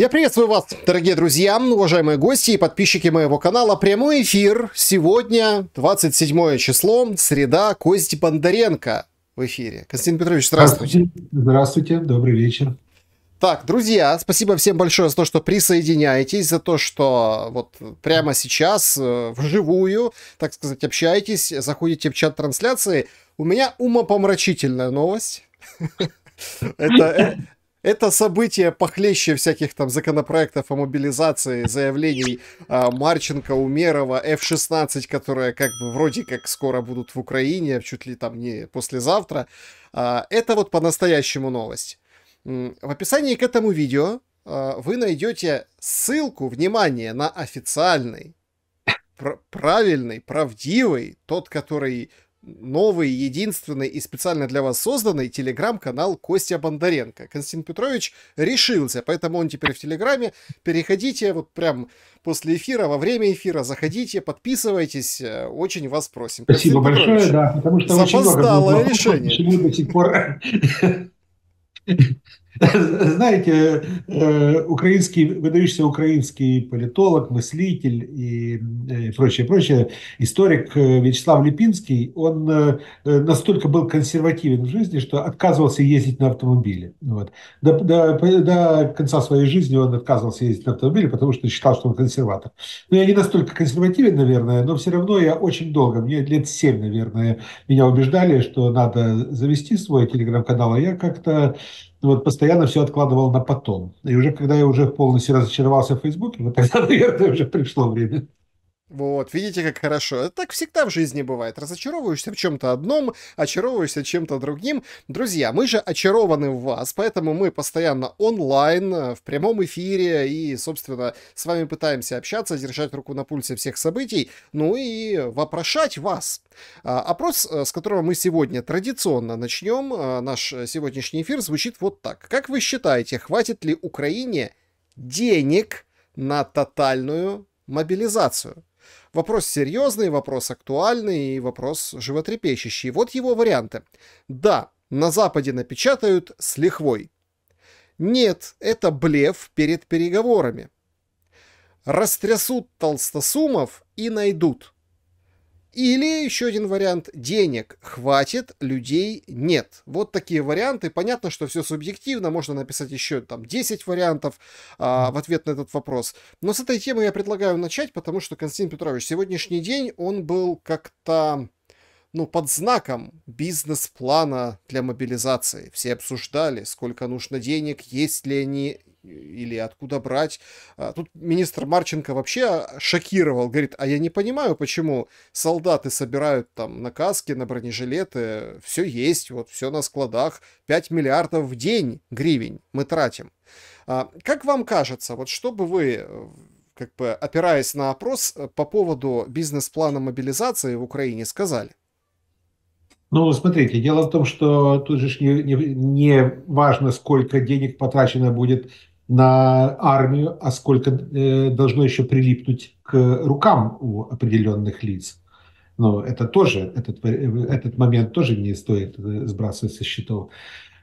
Я приветствую вас, дорогие друзья, уважаемые гости и подписчики моего канала. Прямой эфир сегодня, 27 число, среда, Кость Бондаренко в эфире. Константин Петрович, здравствуйте. Здравствуйте, добрый вечер. Так, друзья, спасибо всем большое за то, что присоединяетесь, за то, что вот прямо сейчас вживую, так сказать, общаетесь, заходите в чат трансляции. У меня умопомрачительная новость. Это событие похлеще всяких там законопроектов о мобилизации, заявлений Марченко, Умерова, F-16, которые как бы вроде как скоро будут в Украине, чуть ли там не послезавтра. Это вот по-настоящему новость. В описании к этому видео вы найдете ссылку, внимание, на официальный, правильный, правдивый, тот, который... новый, единственный и специально для вас созданный телеграм-канал Костя Бондаренко. Константин Петрович решился, поэтому он теперь в телеграме. Переходите вот прям после эфира, во время эфира, заходите, подписывайтесь, очень вас просим. Спасибо большое, да, потому что запоздалое решение. Почему до сих пор... Знаете, выдающийся украинский политолог, мыслитель и прочее, историк Вячеслав Липинский, он настолько был консервативен в жизни, что отказывался ездить на автомобиле. Вот. До конца своей жизни он отказывался ездить на автомобиле, потому что считал, что он консерватор. Но я не настолько консервативен, наверное, но все равно я очень долго, мне лет 7, наверное, меня убеждали, что надо завести свой телеграм-канал, а я как-то... Вот постоянно все откладывал на потом. И уже когда я уже полностью разочаровался в Фейсбуке, вот тогда, наверное, уже пришло время. Вот, видите, как хорошо. Так всегда в жизни бывает. Разочаровываешься в чем-то одном, очаровываешься чем-то другим. Друзья, мы же очарованы в вас, поэтому мы постоянно онлайн, в прямом эфире и, собственно, с вами пытаемся общаться, держать руку на пульсе всех событий, ну и вопрошать вас. Опрос, с которого мы сегодня традиционно начнем, наш сегодняшний эфир, звучит вот так. Как вы считаете, хватит ли Украине денег на тотальную мобилизацию? Вопрос серьезный, вопрос актуальный и вопрос животрепещущий. Вот его варианты. Да, на Западе напечатают с лихвой. Нет, это блеф перед переговорами. Растрясут толстосумов и найдут. Или еще один вариант. Денег хватит, людей нет. Вот такие варианты. Понятно, что все субъективно. Можно написать еще там 10 вариантов в ответ на этот вопрос. Но с этой темы я предлагаю начать, потому что, Константин Петрович, сегодняшний день, он был как-то, ну, под знаком бизнес-плана для мобилизации. Все обсуждали, сколько нужно денег, есть ли они... или откуда брать. Тут министр Марченко вообще шокировал, говорит, а я не понимаю, почему солдаты собирают там на каски, на бронежилеты, все есть, вот все на складах, 5 миллиардов в день гривен мы тратим. Как вам кажется, вот что бы вы, как бы опираясь на опрос, по поводу бизнес-плана мобилизации в Украине сказали? Ну, смотрите, дело в том, что тут же не важно, сколько денег потрачено будет на армию, а сколько должно еще прилипнуть к рукам у определенных лиц. Но это тоже, этот момент тоже не стоит сбрасывать со счетов.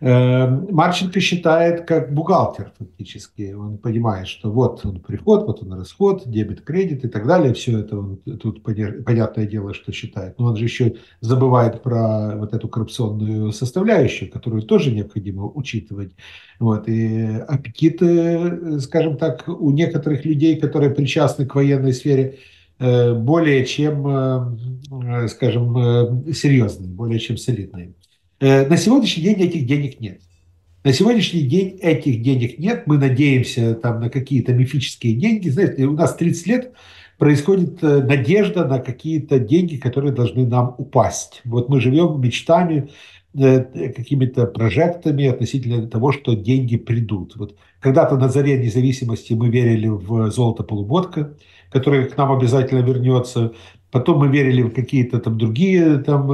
Марченко считает как бухгалтер фактически. Он понимает, что вот он приход, вот он расход, дебет, кредит и так далее. Все это он тут, понятное дело, что считает. Но он же еще забывает про вот эту коррупционную составляющую, которую тоже необходимо учитывать. Вот. И аппетиты, скажем так, у некоторых людей, которые причастны к военной сфере, более чем, скажем, серьезные, более чем солидные. На сегодняшний день этих денег нет. На сегодняшний день этих денег нет. Мы надеемся там на какие-то мифические деньги. Знаете, у нас 30 лет происходит надежда на какие-то деньги, которые должны нам упасть. Вот мы живем мечтами, какими-то прожектами относительно того, что деньги придут. Вот когда-то на заре независимости мы верили в золото-полуботка, которое к нам обязательно вернется. Потом мы верили в какие-то там другие там,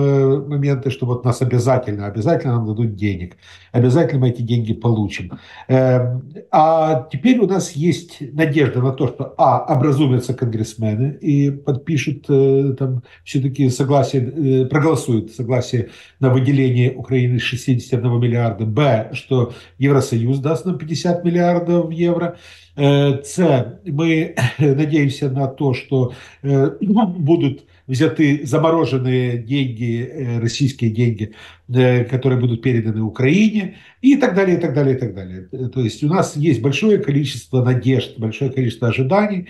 моменты, что вот нас обязательно нам дадут денег, обязательно мы эти деньги получим. А теперь у нас есть надежда на то, что образумятся конгрессмены и подпишут там все-таки согласие, проголосуют согласие на выделение Украины 61 миллиарда, б, что Евросоюз даст нам 50 миллиардов евро, С. Мы надеемся на то, что будут взяты замороженные деньги, российские деньги, которые будут переданы Украине, и так далее, и так далее, и так далее. То есть у нас есть большое количество надежд, большое количество ожиданий,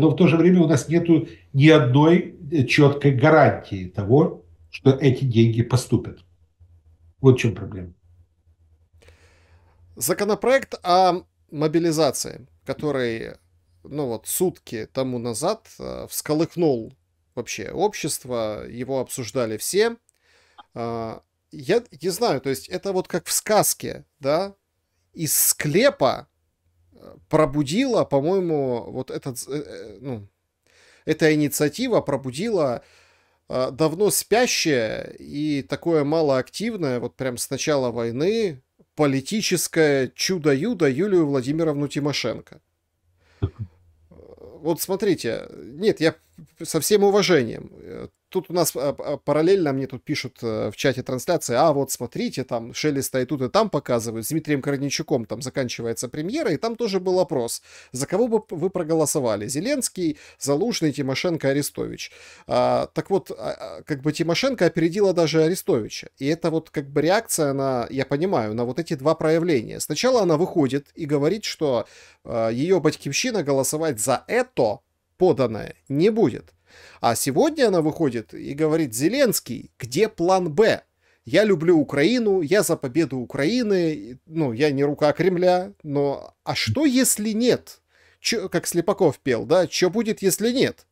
но в то же время у нас нет ни одной четкой гарантии того, что эти деньги поступят. Вот в чем проблема. Законопроект о мобилизации, который, ну вот, сутки тому назад всколыхнул вообще общество, его обсуждали все. Я не знаю, то есть это вот как в сказке, да, из склепа пробудила, по-моему, вот эта инициатива пробудила давно спящее и такое малоактивное, вот прям с начала войны, политическое чудо-юдо Юлию Владимировну Тимошенко. Вот смотрите, нет, я со всем уважением. Тут у нас параллельно мне тут пишут в чате трансляции, вот смотрите, там Шелеста и тут, и там показывают, с Дмитрием Корничуком там заканчивается премьера, и там тоже был опрос, за кого бы вы проголосовали: Зеленский, Залужный, Тимошенко, Арестович. Так вот, как бы Тимошенко опередила даже Арестовича, и это вот как бы реакция на, я понимаю, на вот эти два проявления. Сначала она выходит и говорит, что ее батькивщина голосовать за это поданное не будет. А сегодня она выходит и говорит: Зеленский, где план Б? Я люблю Украину, я за победу Украины, ну, я не рука Кремля, но а что если нет? Чё, как Слепаков пел, да, что будет, если нет?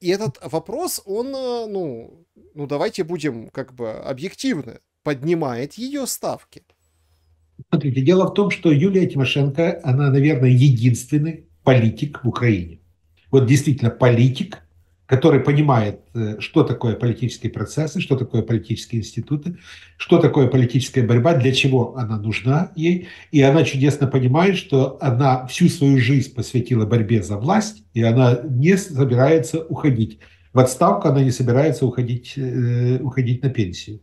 И этот вопрос, он, ну давайте будем как бы объективны, поднимает ее ставки. Смотрите, дело в том, что Юлия Тимошенко, она, наверное, единственный политик в Украине. Вот действительно политик, который понимает, что такое политические процессы, что такое политические институты, что такое политическая борьба, для чего она нужна ей. И она чудесно понимает, что она всю свою жизнь посвятила борьбе за власть, и она не собирается уходить в отставку, она не собирается уходить на пенсию.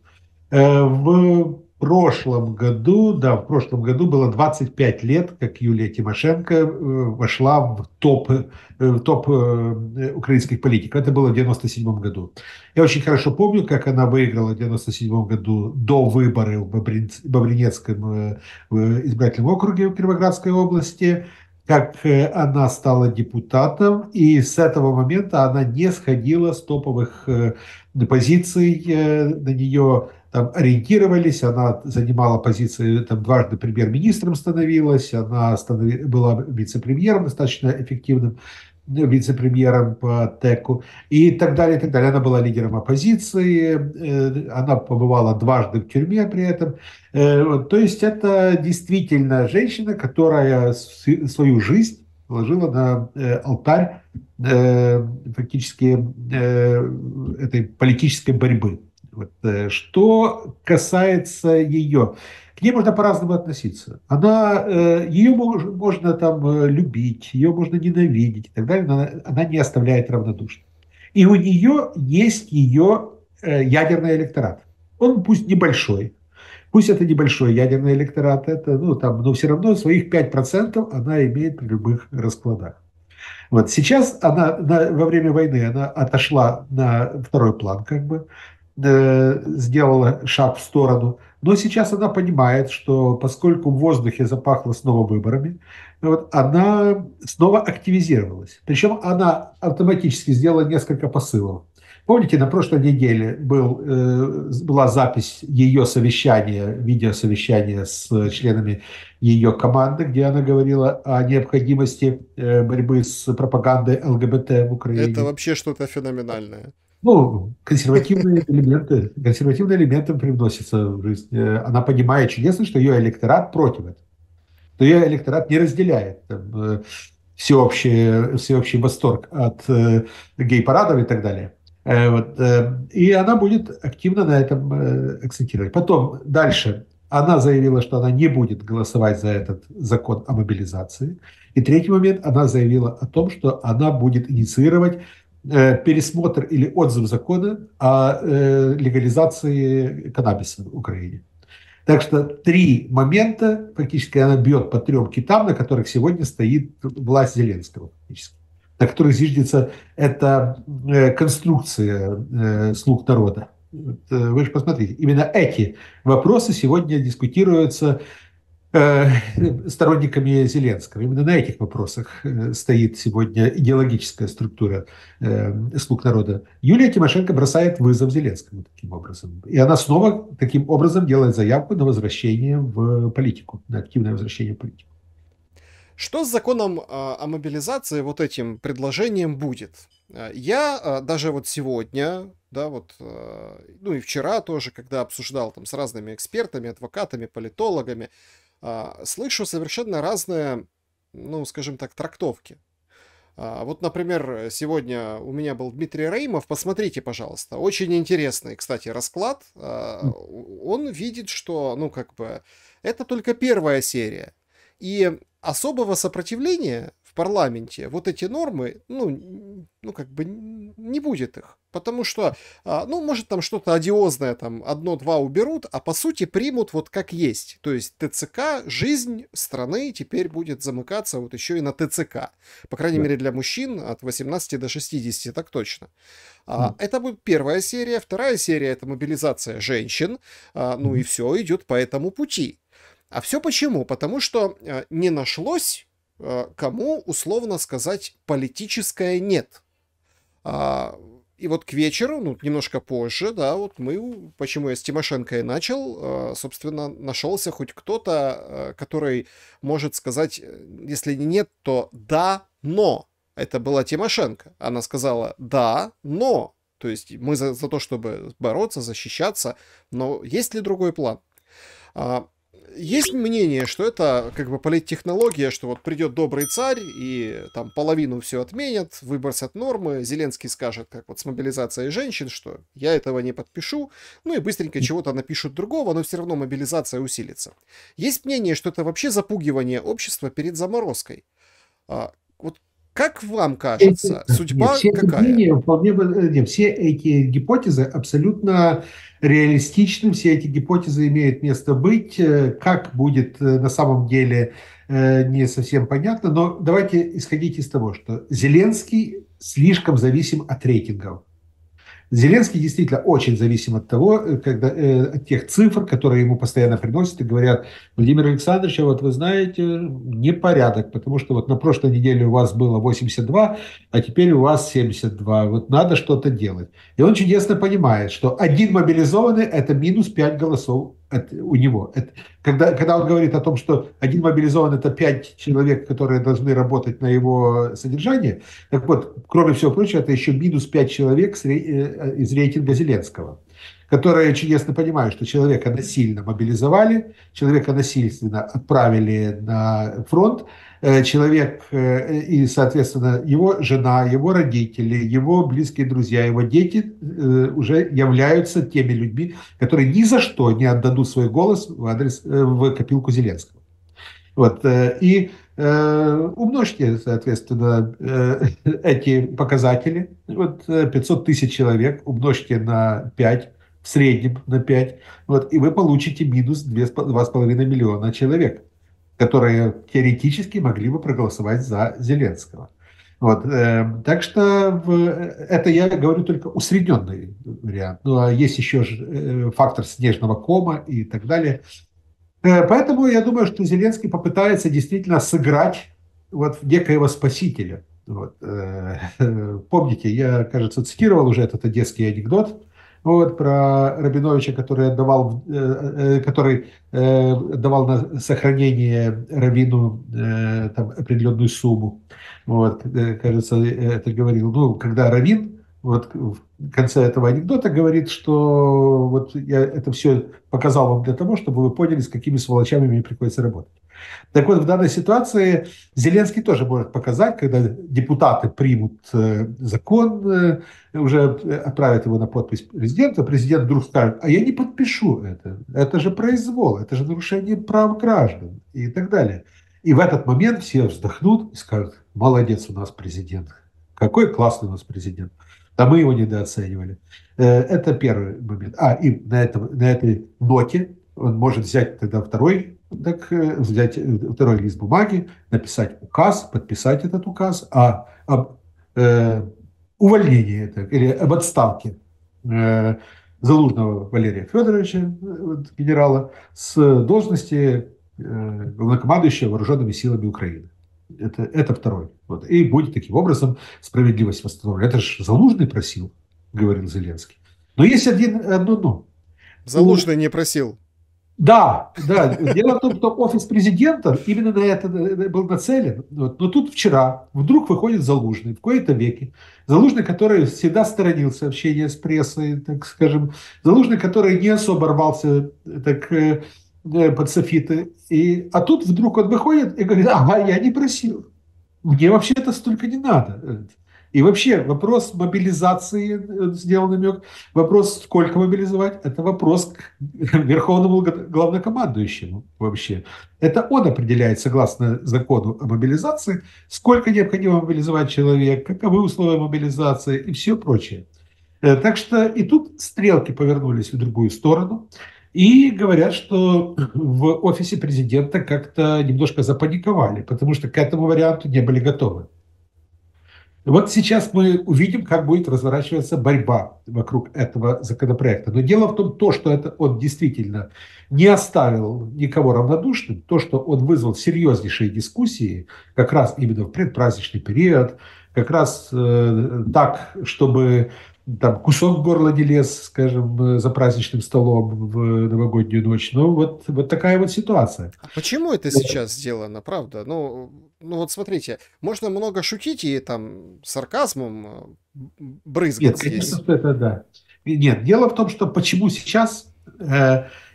В прошлом году было 25 лет, как Юлия Тимошенко вошла в топ украинских политиков. Это было в 1997 году. Я очень хорошо помню, как она выиграла в 1997 году до выборы в Бобринецком избирательном округе в Кировоградской области, как она стала депутатом, и с этого момента она не сходила с топовых позиций, на нее там ориентировались, она занимала позиции, там дважды премьер-министром становилась, она была вице-премьером, достаточно эффективным вице-премьером по ТЭКу, и так далее, и так далее. Она была лидером оппозиции, она побывала дважды в тюрьме при этом. То есть это действительно женщина, которая свою жизнь положила на алтарь фактически этой политической борьбы. Вот. Что касается ее, к ней можно по-разному относиться. Ее можно там любить, ее можно ненавидеть и так далее, но она не оставляет равнодушным. И у нее есть ее ядерный электорат. Он пусть небольшой, пусть это небольшой ядерный электорат, это, но все равно своих 5% она имеет при любых раскладах. Вот. Сейчас она во время войны она отошла на второй план, как бы, сделала шаг в сторону, но сейчас она понимает, что поскольку в воздухе запахло снова выборами, вот, она снова активизировалась. Причем она автоматически сделала несколько посылов. Помните, на прошлой неделе была запись ее совещания, видеосовещания с членами ее команды, где она говорила о необходимости борьбы с пропагандой ЛГБТ в Украине. Это вообще что-то феноменальное. Консервативные элементы привносятся в жизнь. Она понимает чудесно, что ее электорат против этого. Что ее электорат не разделяет там, всеобщий восторг от гей-парадов и так далее. И она будет активно на этом акцентировать. Потом, дальше, она заявила, что она не будет голосовать за этот закон о мобилизации. И третий момент, она заявила о том, что она будет инициировать пересмотр или отзыв закона о легализации каннабиса в Украине. Так что три момента, фактически она бьет по трем китам, на которых сегодня стоит власть Зеленского, фактически, на которых зиждется эта конструкция слуг народа. Вы же посмотрите, именно эти вопросы сегодня дискутируются сторонниками Зеленского. Именно на этих вопросах стоит сегодня идеологическая структура слуг народа. Юлия Тимошенко бросает вызов Зеленскому таким образом. И она снова таким образом делает заявку на возвращение в политику, на активное возвращение в политику. Что с законом о мобилизации, вот этим предложением, будет? Я даже вот сегодня, да, вот, ну и вчера тоже, когда обсуждал там с разными экспертами, адвокатами, политологами, слышу совершенно разные, ну, скажем так, трактовки. Вот, например, сегодня у меня был Дмитрий Раимов, посмотрите, пожалуйста, очень интересный, кстати, расклад. Он видит, что, ну, как бы, это только первая серия. И особого сопротивления в парламенте вот эти нормы, ну как бы не будет их. Потому что, ну, может, там что-то одиозное, там, одно-два уберут, а по сути примут вот как есть. То есть ТЦК, жизнь страны теперь будет замыкаться вот еще и на ТЦК. По крайней мере, для мужчин от 18 до 60, так точно. Это будет первая серия. Вторая серия – это мобилизация женщин. Ну и все идет по этому пути. А все почему? Потому что не нашлось, кому, условно сказать, политическое нет. И вот к вечеру, ну, немножко позже, да, вот мы, почему я с Тимошенко и начал, собственно, нашелся хоть кто-то, который может сказать, если нет, то да, но. Это была Тимошенко. Она сказала да, но. То есть мы за то, чтобы бороться, защищаться, но есть ли другой план? Есть мнение, что это как бы политтехнология, что вот придет добрый царь и там половину все отменят, выбросят нормы, Зеленский скажет, как вот с мобилизацией женщин, что я этого не подпишу, ну и быстренько чего-то напишут другого, но все равно мобилизация усилится. Есть мнение, что это вообще запугивание общества перед заморозкой. Вот как вам кажется, судьба какая? Вполне, все эти гипотезы абсолютно реалистичны, все эти гипотезы имеют место быть. Как будет на самом деле, не совсем понятно, но давайте исходить из того, что Зеленский слишком зависим от рейтингов. Зеленский действительно очень зависим от того, от тех цифр, которые ему постоянно приносят и говорят: Владимир Александрович, а вот вы знаете, непорядок, потому что вот на прошлой неделе у вас было 82, а теперь у вас 72, вот надо что-то делать. И он чудесно понимает, что один мобилизованный – это минус 5 голосов у него. Когда он говорит о том, что один мобилизован – это 5 человек, которые должны работать на его содержание, так вот, кроме всего прочего, это еще минус 5 человек из рейтинга Зеленского, которые чудесно понимают, что человека насильно мобилизовали, человека насильственно отправили на фронт, человек и, соответственно, его жена, его родители, его близкие друзья, его дети уже являются теми людьми, которые ни за что не отдадут свой голос в копилку Зеленского. Вот. И умножьте, соответственно, эти показатели. Вот 500 тысяч человек умножьте на 5, в среднем на 5, вот, и вы получите минус 2,5 миллиона человек, которые теоретически могли бы проголосовать за Зеленского. Вот, так что это я говорю только усредненный вариант. Ну, а есть еще фактор снежного кома и так далее. Поэтому я думаю, что Зеленский попытается действительно сыграть вот некоего спасителя. Вот, помните, я, кажется, цитировал уже этот одесский анекдот. Вот, про Рабиновича, который давал на сохранение раввину определенную сумму. Вот, кажется, это говорил. Ну, когда раввин вот в конце этого анекдота говорит, что вот я это все показал вам для того, чтобы вы поняли, с какими сволочами мне приходится работать. Так вот, в данной ситуации Зеленский тоже может показать, когда депутаты примут закон, уже отправят его на подпись президента, президент вдруг скажет: а я не подпишу это же произвол, это же нарушение прав граждан и так далее. И в этот момент все вздохнут и скажут: молодец у нас президент, какой классный у нас президент. Да мы его недооценивали. Это первый момент. И на этой ноте он может взять тогда взять второй лист бумаги, написать указ, подписать этот указ об увольнении или об отставке Залужного Валерия Федоровича, генерала, с должности главнокомандующего вооруженными силами Украины. Это второй. Вот. И будет таким образом справедливость восстановлена. Это же Залужный просил, говорил Зеленский. Но есть одно «но». Залужный не просил. Да. Дело в том, что офис президента именно на это был нацелен. Вот. Но тут вчера вдруг выходит Залужный, в кои-то веки. Залужный, который всегда сторонился общения с прессой, так скажем. Залужный, который не особо рвался под софиты. А тут вдруг он выходит и говорит: ага, я не просил. Мне вообще это столько не надо. И вообще вопрос мобилизации, сделал намек, вопрос сколько мобилизовать, это вопрос к верховному главнокомандующему вообще. Это он определяет, согласно закону о мобилизации, сколько необходимо мобилизовать человека, каковы условия мобилизации и все прочее. Так что и тут стрелки повернулись в другую сторону. И говорят, что в офисе президента как-то немножко запаниковали, потому что к этому варианту не были готовы. Вот сейчас мы увидим, как будет разворачиваться борьба вокруг этого законопроекта. Но дело в том, что он действительно не оставил никого равнодушным, то, что он вызвал серьезнейшие дискуссии, как раз именно в предпраздничный период, как раз так, чтобы... Там кусок горла не лез, скажем, за праздничным столом в новогоднюю ночь. Ну, вот такая вот ситуация. А почему это сейчас сделано, правда? Ну вот смотрите, можно много шутить и там сарказмом брызгать. Нет, конечно, здесь. Это да. Нет, дело в том, что почему сейчас...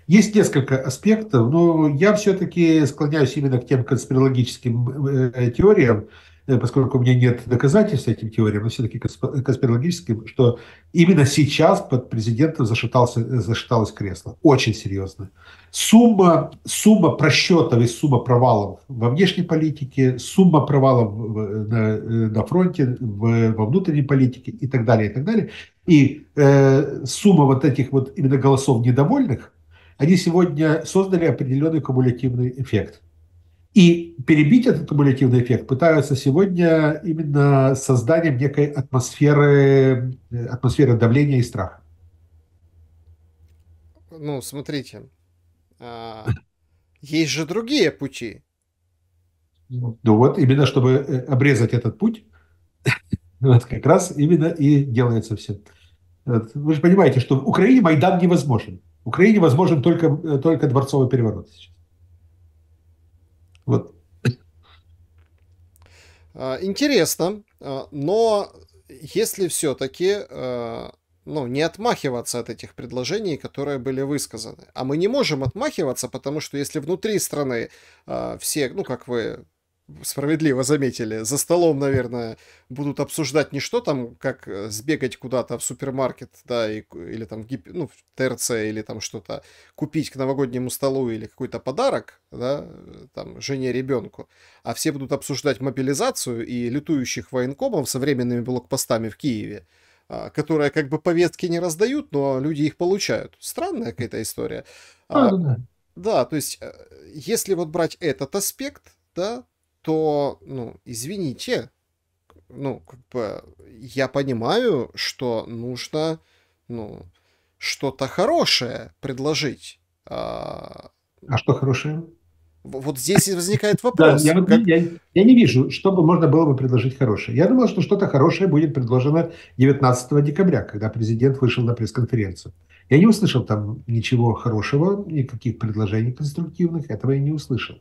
Есть несколько аспектов, но я все-таки склоняюсь именно к тем конспирологическим теориям, поскольку у меня нет доказательств этим теориям, но все-таки конспирологическим, что именно сейчас под президентом зашаталось кресло. Очень серьезно. Сумма просчетов и сумма провалов во внешней политике, сумма провалов на фронте, во внутренней политике и так далее, и так далее. И сумма вот этих вот именно голосов недовольных, они сегодня создали определенный кумулятивный эффект. И перебить этот кумулятивный эффект пытаются сегодня именно созданием некой атмосферы давления и страха. Ну, смотрите, есть же другие пути. Ну вот, именно чтобы обрезать этот путь, вот как раз именно и делается все. Вы же понимаете, что в Украине Майдан невозможен. В Украине возможен только дворцовый переворот сейчас. Вот. Интересно, но если все-таки не отмахиваться от этих предложений, которые были высказаны, а мы не можем отмахиваться, потому что если внутри страны все, как вы справедливо заметили, за столом, наверное, будут обсуждать не что там, как сбегать куда-то в супермаркет, да, или там в ТРЦ, или там что-то купить к новогоднему столу, или какой-то подарок, да, там, жене, ребенку, а все будут обсуждать мобилизацию и лютующих военкомов со временными блокпостами в Киеве, которые как бы повестки не раздают, но люди их получают. Странная какая-то история. Да, то есть, если вот брать этот аспект, да, то, извините, я понимаю, что нужно, что-то хорошее предложить. А что хорошее? Вот здесь и возникает вопрос. Да, я не вижу, что можно было бы предложить хорошее. Я думал, что что-то хорошее будет предложено 19 декабря, когда президент вышел на пресс-конференцию. Я не услышал там ничего хорошего, никаких предложений конструктивных, этого я не услышал.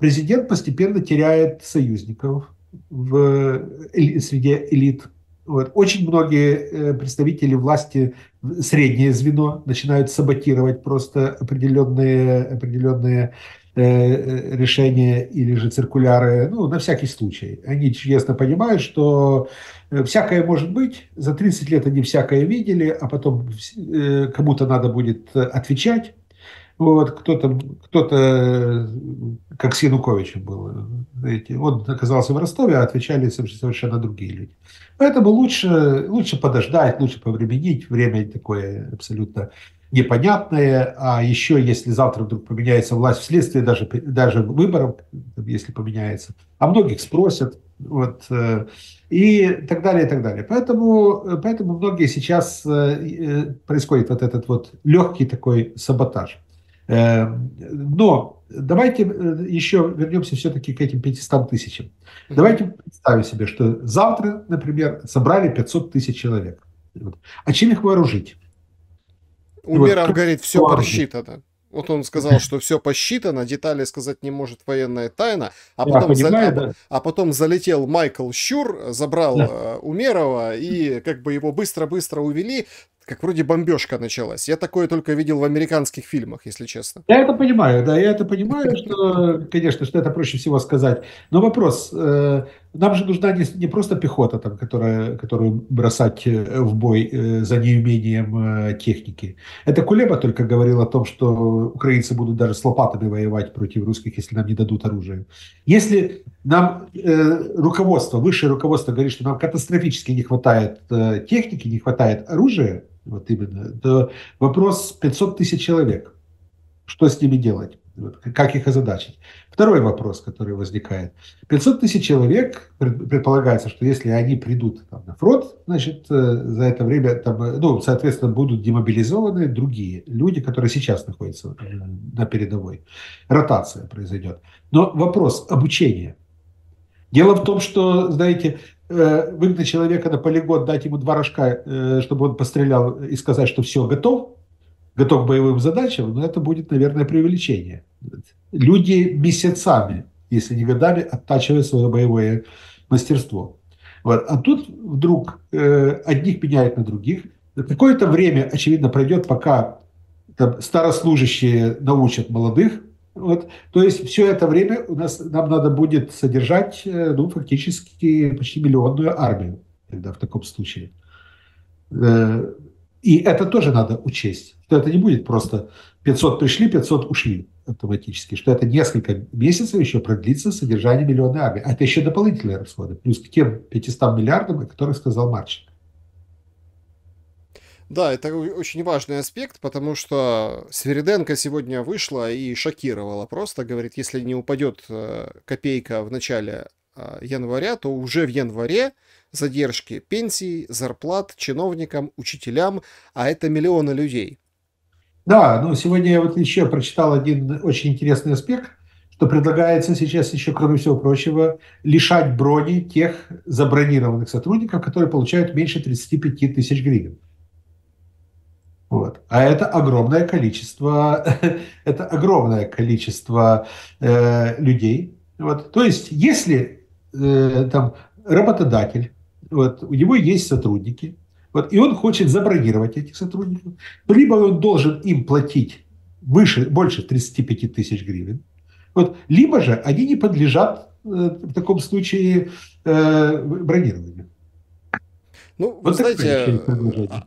Президент постепенно теряет союзников среди элит Вот. Очень многие представители власти, среднее звено, начинают саботировать просто определенные решения или же циркуляры, ну, на всякий случай. Они честно понимают, что всякое может быть, за 30 лет они всякое видели, а потом кому-то надо будет отвечать. Вот, кто-то, как с Януковичем был, знаете, он оказался в Ростове, а отвечали совершенно другие люди. Поэтому лучше подождать, лучше повременить. Время такое абсолютно непонятное. А еще, если завтра вдруг поменяется власть вследствие даже выборов, если поменяется, а многих спросят, вот, и так далее, и так далее. Поэтому многие сейчас происходит вот этот вот легкий такой саботаж. Но давайте еще вернемся все-таки к этим 500 тысячам. Давайте представим себе, что завтра, например, собрали 500 тысяч человек. А чем их вооружить? Умеров вот, говорит, все подсчитано. Вот он сказал, что все посчитано, детали сказать не может, военная тайна. А потом залетел Майкл Щур, забрал Умерова, и как бы его быстро-быстро увели, как вроде бомбежка началась. Я такое только видел в американских фильмах, если честно. Я это понимаю, что, конечно, что это проще всего сказать. Но вопрос, нам же нужна не просто пехота, там, которую бросать в бой за неумением техники. Это Кулеба только говорил о том, что украинцы будут даже с лопатами воевать против русских, если нам не дадут оружие. Если нам высшее руководство говорит, что нам катастрофически не хватает техники, не хватает оружия, вот именно, то вопрос 500 тысяч человек. Что с ними делать? Как их озадачить? Второй вопрос, который возникает. 500 тысяч человек, предполагается, что если они придут там, на фронт, значит, за это время, там, ну, соответственно, будут демобилизованы другие люди, которые сейчас находятся на передовой. Ротация произойдет. Но вопрос обучения. Дело в том, что, знаете, выгнать человека на полигон, дать ему два рожка, чтобы он пострелял и сказать, что все, готов к боевым задачам, но это будет, наверное, преувеличение. Люди месяцами, если не годами, оттачивают свое боевое мастерство. Вот. А тут вдруг одних меняют на других. Какое-то время, очевидно, пройдет, пока там, старослужащие научат молодых. Вот. То есть все это время нам надо будет содержать фактически почти миллионную армию тогда, в таком случае. И это тоже надо учесть, что это не будет просто 500 пришли, 500 ушли автоматически, что это несколько месяцев еще продлится содержание миллионной армии. А это еще дополнительные расходы, плюс к тем 500 миллиардам, о которых сказал Марченко. Да, это очень важный аспект, потому что Свириденко сегодня вышла и шокировала просто. Говорит, если не упадет копейка в начале января, то уже в январе задержки пенсий, зарплат чиновникам, учителям, а это миллионы людей. Да, ну сегодня я вот еще прочитал один очень интересный аспект, что предлагается сейчас еще, кроме всего прочего, лишать брони тех забронированных сотрудников, которые получают меньше 35 тысяч гривен. Вот. А это огромное количество, людей. Вот. То есть, если там работодатель, вот, у него есть сотрудники, вот, и он хочет забронировать этих сотрудников, либо он должен им платить больше 35 тысяч гривен, вот, либо же они не подлежат в таком случае бронированию. Ну, вот вы знаете,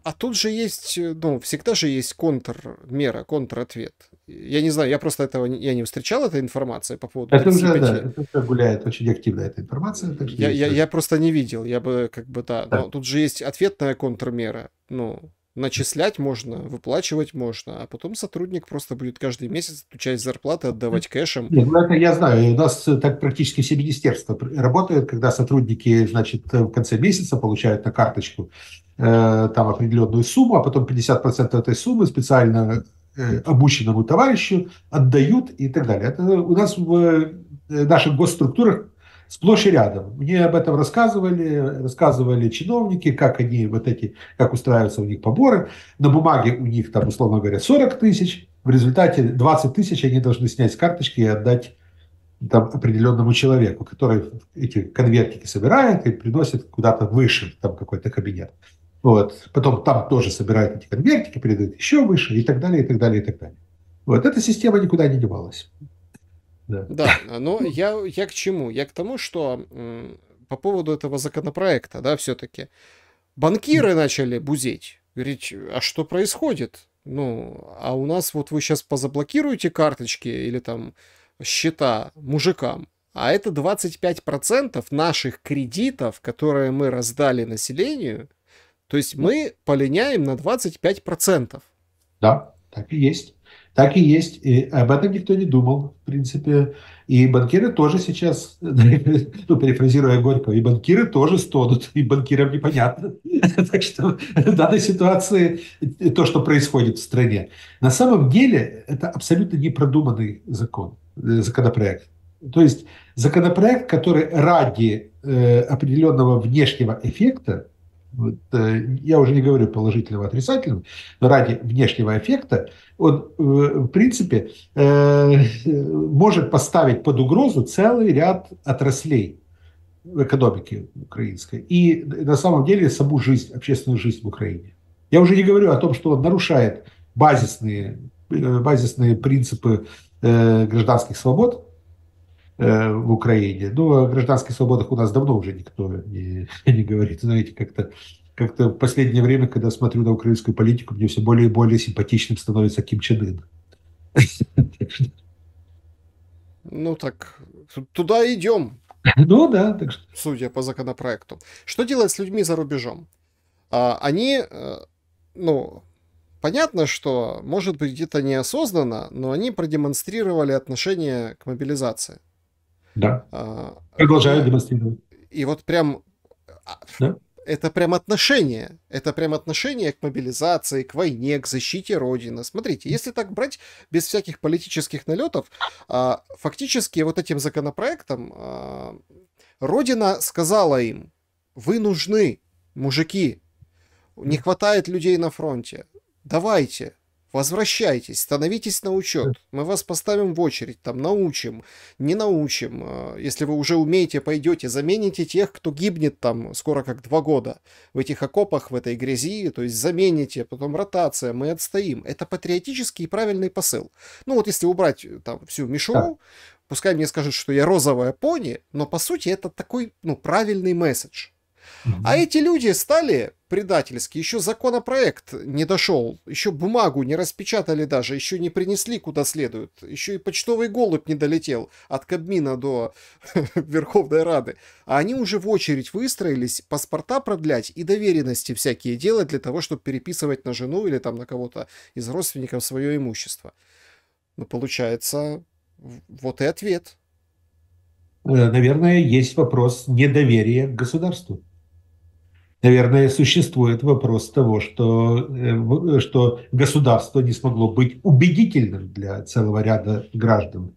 а тут же есть, ну, всегда же есть контрмера, контратвет. Я не знаю, я просто я не встречал этой информации по поводу... Это уже, да, это уже гуляет очень активно, эта информация. Я просто не видел, я бы как бы, да. Но тут же есть ответная контрмера, ну... Начислять можно, выплачивать можно, а потом сотрудник просто будет каждый месяц эту часть зарплаты отдавать кэшем. Нет, ну это я знаю, у нас так практически все министерства работают, когда сотрудники, значит, в конце месяца получают на карточку там определенную сумму, а потом 50% этой суммы специально обученному товарищу отдают и так далее. Это у нас в наших госструктурах сплошь и рядом. Мне об этом рассказывали чиновники, как они как устраиваются у них поборы. На бумаге у них там, условно говоря, 40 тысяч, в результате 20 тысяч они должны снять с карточки и отдать там, определенному человеку, который эти конвертики собирает и приносит куда-то выше, там какой-то кабинет. Вот. Потом там тоже собирают эти конвертики, передают еще выше и так далее, и так далее, и так далее. Вот. Эта система никуда не девалась. Да, да, но я к чему? Я к тому, что по поводу этого законопроекта, да, все-таки банкиры начали бузеть. Говорить, а что происходит? Ну, а у нас вот вы сейчас позаблокируете карточки или там счета мужикам, а это 25% наших кредитов, которые мы раздали населению, то есть мы полиняем на 25%. Да, так и есть. Так и есть. И об этом никто не думал, в принципе. И банкиры тоже сейчас, ну, перефразируя Горького, и банкиры тоже стонут, и банкирам непонятно. Так что в данной ситуации то, что происходит в стране. На самом деле это абсолютно непродуманный законопроект. То есть законопроект, который ради определенного внешнего эффекта, вот, я уже не говорю положительного, отрицательного, но ради внешнего эффекта он, в принципе, может поставить под угрозу целый ряд отраслей экономики украинской и, на самом деле, саму жизнь, общественную жизнь в Украине. Я уже не говорю о том, что он нарушает базисные принципы гражданских свобод в Украине. Ну, о гражданских свободах у нас давно уже никто не говорит. Знаете, как-то в последнее время, когда смотрю на украинскую политику, мне все более и более симпатичным становится Ким Чен Ын. Ну так, туда идем. Ну да. Так что. Судя по законопроекту. Что делать с людьми за рубежом? Они, ну... Понятно, что, может быть, где-то неосознанно, но они продемонстрировали отношение к мобилизации. Да. Продолжают демонстрировать. И вот прям... Да. Это прям отношение. Это прям отношение к мобилизации, к войне, к защите Родины. Смотрите, если так брать без всяких политических налетов, фактически вот этим законопроектом Родина сказала им: вы нужны, мужики, не хватает людей на фронте. Давайте, возвращайтесь, становитесь на учет. Мы вас поставим в очередь, там научим, не научим. Если вы уже умеете, пойдете, замените тех, кто гибнет там скоро как 2 года в этих окопах, в этой грязи. То есть замените, потом ротация, мы отстоим. Это патриотический и правильный посыл. Ну вот если убрать там всю мишуру, пускай мне скажут, что я розовая пони, но по сути это такой, ну, правильный месседж. А эти люди стали предательски, еще законопроект не дошел, еще бумагу не распечатали даже, еще не принесли куда следует, еще и почтовый голубь не долетел от Кабмина до Верховной Рады, а они уже в очередь выстроились паспорта продлять и доверенности всякие делать для того, чтобы переписывать на жену или там на кого-то из родственников свое имущество. Ну, получается, вот и ответ. Наверное, есть вопрос недоверия к государству. Наверное, существует вопрос того, что государство не смогло быть убедительным для целого ряда граждан.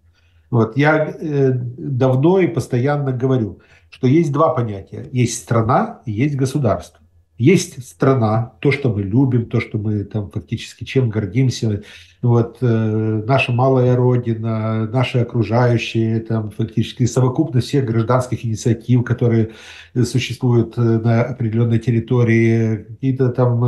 Вот. Я давно и постоянно говорю, что есть два понятия. Есть страна и есть государство. Есть страна, то, что мы любим, то, что мы там фактически чем гордимся, вот, наша малая родина, наши окружающие, там фактически совокупность всех гражданских инициатив, которые существуют на определенной территории, какие-то там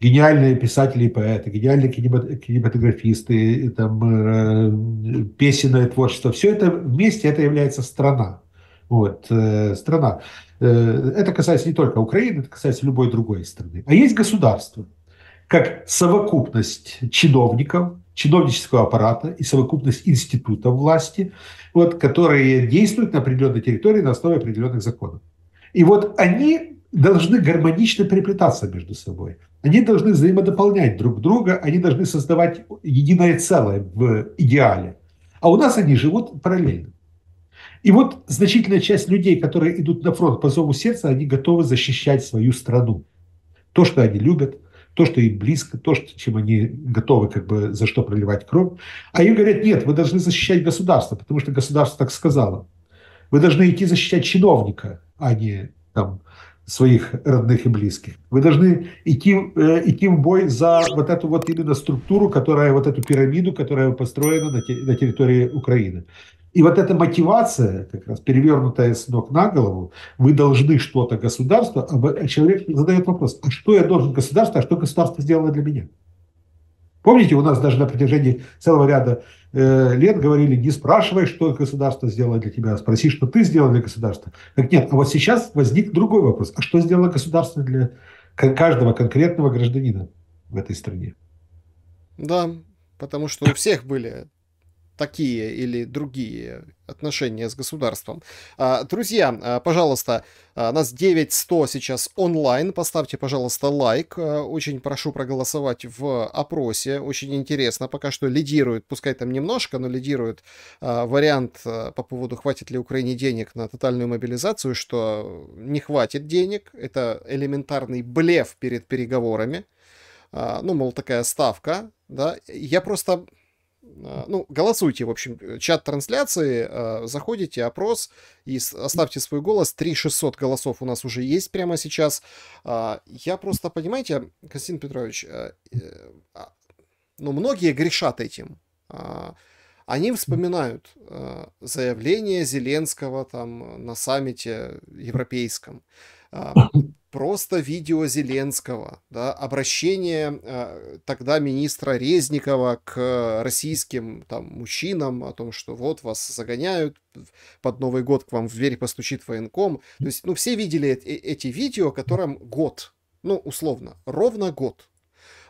гениальные писатели и поэты, гениальные кинематографисты, там песенное творчество, все это вместе, это является страна. Вот, страна. Это касается не только Украины, это касается любой другой страны. А есть государство, как совокупность чиновников, чиновнического аппарата и совокупность институтов власти, вот, которые действуют на определенной территории на основе определенных законов. И вот они должны гармонично переплетаться между собой. Они должны взаимодополнять друг друга, они должны создавать единое целое в идеале. А у нас они живут параллельно. И вот значительная часть людей, которые идут на фронт по зову сердца, они готовы защищать свою страну. То, что они любят, то, что им близко, то, чем они готовы, как бы, за что проливать кровь. А им говорят: нет, вы должны защищать государство, потому что государство так сказало. Вы должны идти защищать чиновника, а не там своих родных и близких. Вы должны идти в бой за вот эту вот именно структуру, которая, вот эту пирамиду, которая построена на территории Украины. И вот эта мотивация, как раз перевернутая с ног на голову, вы должны что-то государству, а человек задает вопрос, а что я должен государству, а что государство сделало для меня? Помните, у нас даже на протяжении целого ряда лет говорили, не спрашивай, что государство сделало для тебя, спроси, что ты сделал для государства. Так нет, а вот сейчас возник другой вопрос, а что сделало государство для каждого конкретного гражданина в этой стране? Да, потому что у всех были такие или другие отношения с государством. Друзья, пожалуйста, нас 9100 сейчас онлайн. Поставьте, пожалуйста, лайк. Очень прошу проголосовать в опросе. Очень интересно. Пока что лидирует, пускай там немножко, но лидирует вариант по поводу хватит ли Украине денег на тотальную мобилизацию, что не хватит денег. Это элементарный блеф перед переговорами. Ну, мол, такая ставка. Да? Я просто... Ну, голосуйте, в общем, чат трансляции, заходите, опрос и оставьте свой голос. 3600 голосов у нас уже есть прямо сейчас. Я просто, понимаете, Константин Петрович, ну, многие грешат этим. Они вспоминают заявление Зеленского там на саммите европейском. Просто видео Зеленского, да, обращение тогда министра Резникова к российским там мужчинам о том, что вот вас загоняют, под Новый год к вам в дверь постучит военком. То есть, ну, все видели эти видео, которым год, ну, условно, ровно год.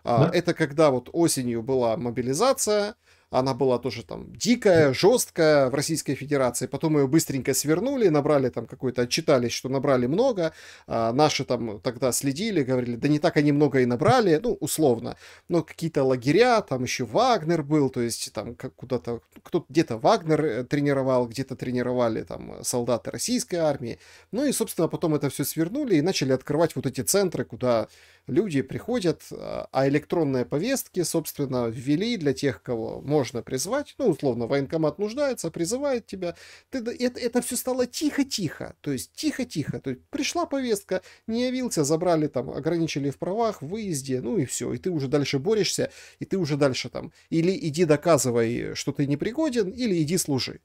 Да. Это когда вот осенью была мобилизация, она была тоже там дикая, жесткая в Российской Федерации. Потом ее быстренько свернули, набрали там какой-то, отчитались, что набрали много. Наши там тогда следили, говорили, да не так они много и набрали, ну, условно. Но какие-то лагеря, там еще Вагнер был, то есть там куда-то, кто-то где-то Вагнер тренировал, где-то тренировали там солдаты российской армии. Ну и, собственно, потом это все свернули и начали открывать вот эти центры, куда люди приходят, а электронные повестки, собственно, ввели для тех, кого можно призвать. Ну, условно, военкомат нуждается, призывает тебя. Это все стало тихо-тихо. То есть тихо-тихо. То есть пришла повестка, не явился, забрали там, ограничили в правах, в выезде, ну и все. И ты уже дальше борешься, и ты уже дальше там или иди доказывай, что ты непригоден, или иди служи.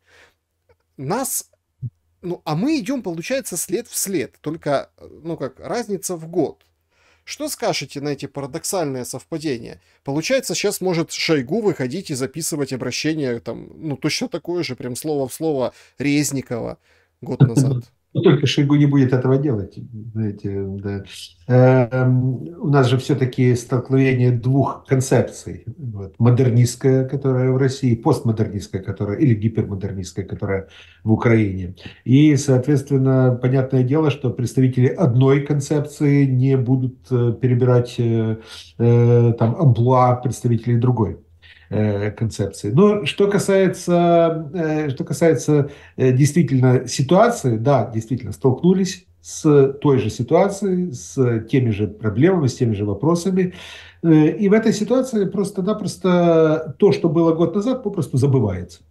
Нас... Ну, а мы идем, получается, след в след. Только, ну, как разница в год. Что скажете на эти парадоксальные совпадения? Получается, сейчас может Шойгу выходить и записывать обращение, там, ну, точно такое же, прям слово в слово, Резникова год назад. Только Шойгу не будет этого делать. Знаете, да. У нас же все-таки столкновение двух концепций. Вот, модернистская, которая в России, постмодернистская, которая, или гипермодернистская, которая в Украине. И, соответственно, понятное дело, что представители одной концепции не будут перебирать там, амплуа представителей другой концепции. Но что касается действительно ситуации, да, действительно столкнулись с той же ситуацией, с теми же проблемами, с теми же вопросами. И в этой ситуации просто-напросто то, что было год назад, попросту забывается.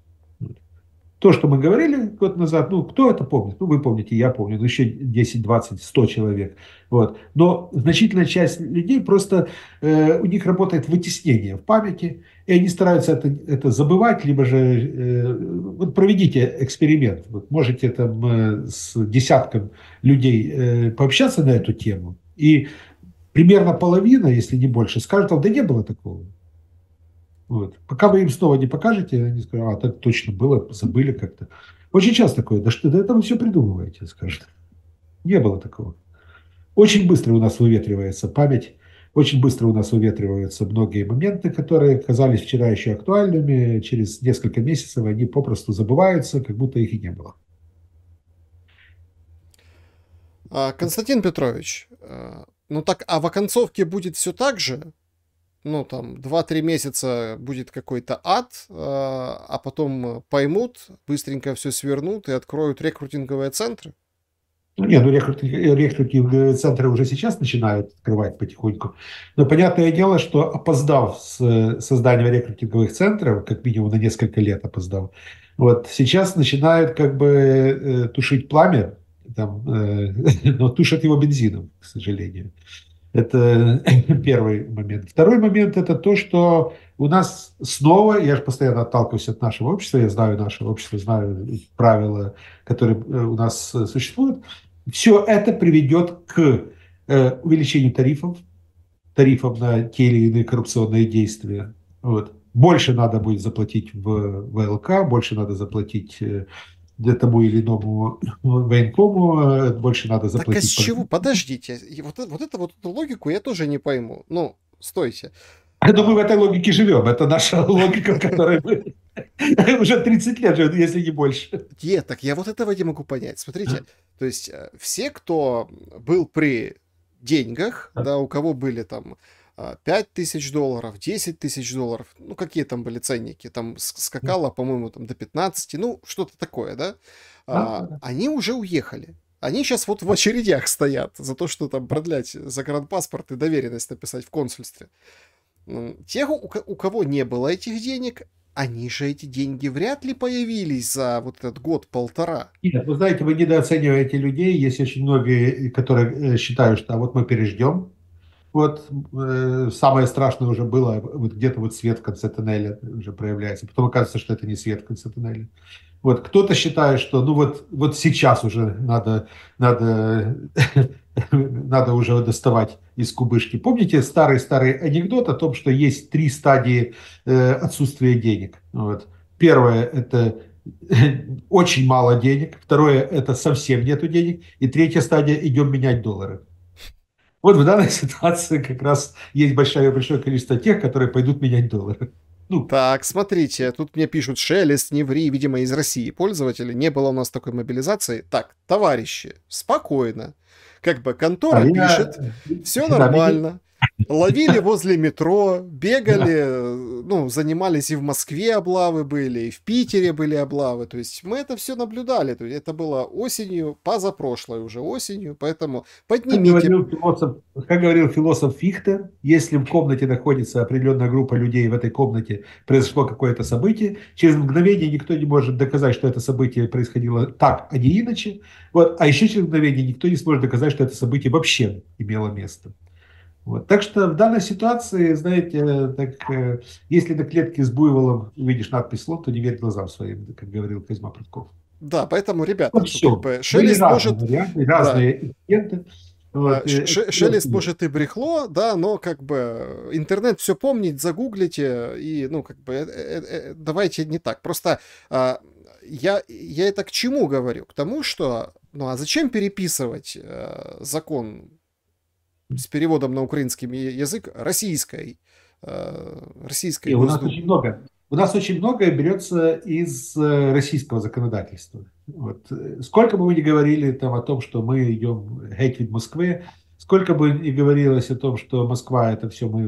То, что мы говорили год назад, ну, кто это помнит? Ну, вы помните, я помню, ну, еще 10, 20, 100 человек. Вот. Но значительная часть людей просто, у них работает вытеснение в памяти, и они стараются это забывать, либо же, вот проведите эксперимент, вот можете там с десятком людей пообщаться на эту тему, и примерно половина, если не больше, скажут, да не было такого. Вот. Пока вы им снова не покажете, они скажут, а так точно было, забыли как-то. Очень часто такое, да что, да это вы все придумываете, скажут. Не было такого. Очень быстро у нас выветривается память, очень быстро у нас выветриваются многие моменты, которые казались вчера еще актуальными, через несколько месяцев они попросту забываются, как будто их и не было. Константин Петрович, ну так, а в оконцовке будет все так же? Ну, там, 2-3 месяца будет какой-то ад, а потом поймут, быстренько все свернут и откроют рекрутинговые центры? Нет, ну, рекрутинговые центры уже сейчас начинают открывать потихоньку. Но понятное дело, что опоздав с созданием рекрутинговых центров, как минимум на несколько лет опоздав, вот сейчас начинают как бы тушить пламя там, но тушат его бензином, к сожалению. Это первый момент. Второй момент – это то, что у нас снова, я же постоянно отталкиваюсь от нашего общества, я знаю наше общество, знаю правила, которые у нас существуют, все это приведет к увеличению тарифов на те или иные коррупционные действия. Вот. Больше надо будет заплатить в ВЛК, больше надо заплатить тому или иному военкому, больше надо заплатить. Так а с чего? Подождите. Вот эту логику я тоже не пойму. Ну, стойте. Но мы в этой логике живем. Это наша логика, в которой мы уже 30 лет живем, если не больше. Нет, так я вот этого не могу понять. Смотрите, то есть все, кто был при деньгах, да, у кого были там $5000, $10 000, ну какие там были ценники, там скакало, по-моему, там до 15, ну что-то такое, да, они уже уехали. Они сейчас вот в очередях стоят за то, что там продлять загранпаспорт и доверенность написать в консульстве. Тех, у кого не было этих денег, они же эти деньги вряд ли появились за вот этот год-полтора. Нет, вы знаете, вы недооцениваете людей. Есть очень многие, которые считают, что вот мы переждем. Вот самое страшное уже было, вот где-то вот свет в конце тоннеля уже проявляется. Потом оказывается, что это не свет в конце тоннеля. Вот кто-то считает, что ну вот сейчас уже надо уже доставать из кубышки. Помните старый-старый анекдот о том, что есть 3 стадии отсутствия денег? Вот. Первое – это очень мало денег. Второе – это совсем нету денег. И третья стадия – идем менять доллары. Вот в данной ситуации как раз есть большое количество тех, которые пойдут менять доллары. Ну. Так, смотрите, тут мне пишут: Шелест, не ври, видимо, из России пользователи. Не было у нас такой мобилизации. Так, товарищи, спокойно. Как бы контора пишет, все нормально. Ловили возле метро, бегали, ну, занимались, и в Москве облавы были, и в Питере были облавы. То есть мы это все наблюдали. То есть это было осенью, позапрошлой уже осенью, поэтому поднимите. Как говорил философ Фихте, если в комнате находится определенная группа людей, в этой комнате произошло какое-то событие, через мгновение никто не может доказать, что это событие происходило так, а не иначе. Вот. А еще через мгновение никто не сможет доказать, что это событие вообще имело место. Вот. Так что в данной ситуации, знаете, так, если на клетке с буйволом увидишь надпись «Лот», то не верь глазам своим, как говорил Козьма Прудков. Да, поэтому, ребята, вот что, Шелест может... Разные инциденты. Вот. Шелест, может, и брехло, да, но как бы интернет все помнит, загуглите, и, ну, как бы, давайте не так. Просто я это к чему говорю? К тому, что, ну, а зачем переписывать закон с переводом на украинский язык российской. У нас очень многое берется из российского законодательства. Вот. Сколько бы мы ни говорили там о том, что мы идем гейтвид Москвы, сколько бы ни говорилось о том, что Москва это все, мы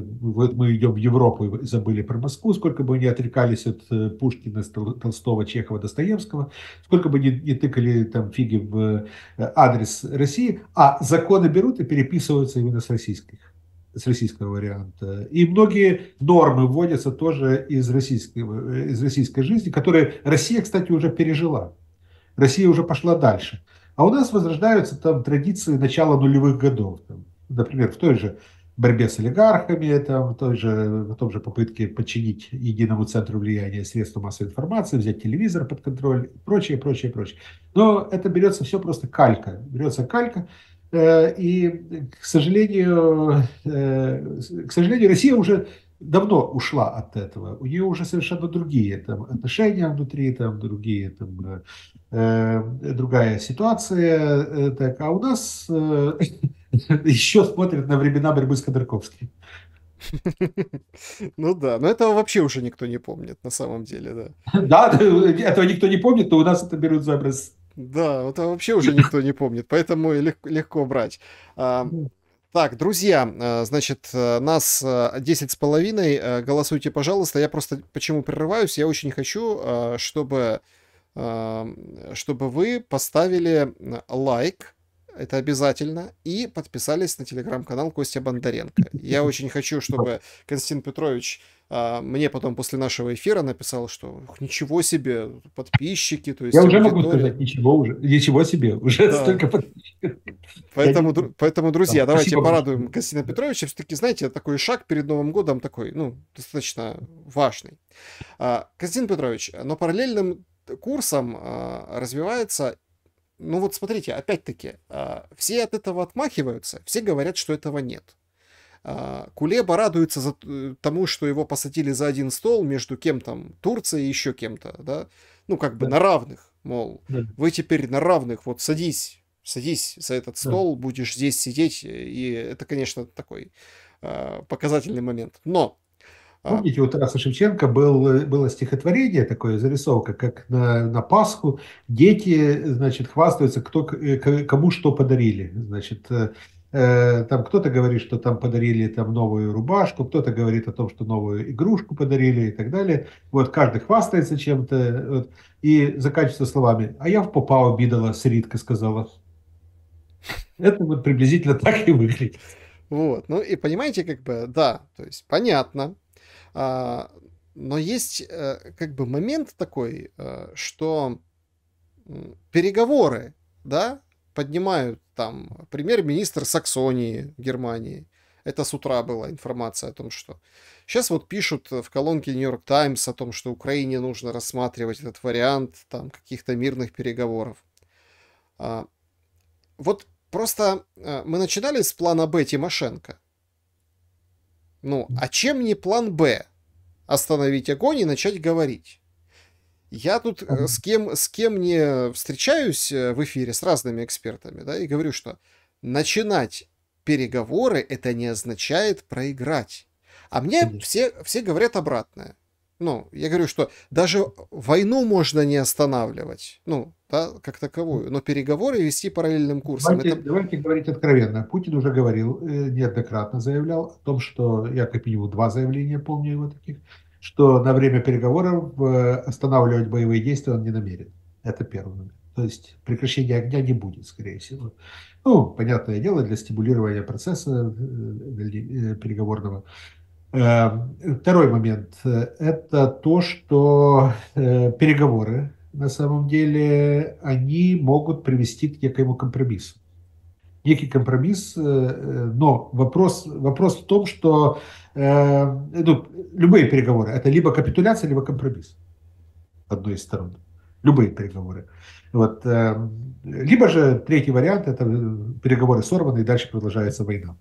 идем в Европу и забыли про Москву, сколько бы ни отрекались от Пушкина, Толстого, Чехова, Достоевского, сколько бы ни тыкали там фиги в адрес России, а законы берут и переписываются именно с российского варианта. И многие нормы вводятся тоже из российской жизни, которые Россия, кстати, уже пережила. Россия уже пошла дальше. А у нас возрождаются там традиции начала нулевых годов. Там, например, в той же борьбе с олигархами, там, в том же попытке подчинить единому центру влияния средства массовой информации, взять телевизор под контроль и прочее. Но это берется все просто калька. И, к сожалению, Россия уже давно ушла от этого. У нее уже совершенно другие там отношения внутри, там другие там другая ситуация. Так, а у нас еще смотрят на времена борьбы с Ходорковским. Ну да, но этого вообще уже никто не помнит, на самом деле, да. Да, этого никто не помнит, но у нас это берут за образец. Да, это вообще уже никто не помнит, поэтому легко брать. Так, друзья, значит, нас 10,5, голосуйте, пожалуйста. Я просто почему прерываюсь? Я очень хочу, чтобы вы поставили лайк, это обязательно, и подписались на телеграм-канал Костя Бондаренко. Я очень хочу, чтобы Константин Петрович мне потом после нашего эфира написал, что ничего себе, подписчики. То есть я уже могу сказать, ничего себе, уже да. Столько подписчиков. Поэтому, друзья, да, давайте порадуем Константина Петровича. Все-таки, знаете, такой шаг перед Новым годом, такой, ну, достаточно важный. Константин Петрович, но параллельным курсом развивается... Ну вот смотрите, опять-таки, все от этого отмахиваются, все говорят, что этого нет. Кулеба радуется тому, что его посадили за один стол между кем-то, Турцией и еще кем-то, да? Ну, как бы да. На равных, мол, да. Вы теперь на равных, вот садись за этот стол, да. Будешь здесь сидеть, и это, конечно, такой показательный момент. Но... Помните, у Тараса Шевченко было стихотворение такое, зарисовка, как на Пасху дети, значит, хвастаются, кому что подарили, значит, там кто-то говорит, что там подарили там новую рубашку, кто-то говорит о том, что новую игрушку подарили и так далее, вот каждый хвастается чем-то, вот, и заканчивается словами, а я в попа обидала, Свириденко сказала. Это вот приблизительно так и выглядит. Вот, ну и понимаете, как бы, да, то есть понятно. Но есть как бы момент такой, что переговоры, да, поднимают там премьер-министр Саксонии, Германии. Это с утра была информация о том, что... Сейчас вот пишут в колонке Нью-Йорк Таймс о том, что Украине нужно рассматривать этот вариант там каких-то мирных переговоров. Вот просто мы начинали с плана Б Тимошенко. Ну, а чем не план Б? Остановить огонь и начать говорить. Я тут с кем не встречаюсь в эфире, с разными экспертами, да, и говорю, что начинать переговоры это не означает проиграть. А мне все говорят обратное. Ну, я говорю, что даже войну можно не останавливать, ну, да, как таковую, но переговоры вести параллельным курсом. Давайте говорить откровенно. Путин уже говорил, неоднократно заявлял о том, что, я как минимум два заявления помню его таких, что на время переговоров останавливать боевые действия он не намерен. Это первое. То есть прекращения огня не будет, скорее всего. Ну, понятное дело, для стимулирования процесса переговорного. Второй момент – это то, что переговоры, на самом деле, они могут привести к некоему компромиссу. Некий компромисс, но вопрос в том, что ну, любые переговоры – это либо капитуляция, либо компромисс одной из сторон. Любые переговоры. Вот. Либо же третий вариант – это переговоры сорваны и дальше продолжается война.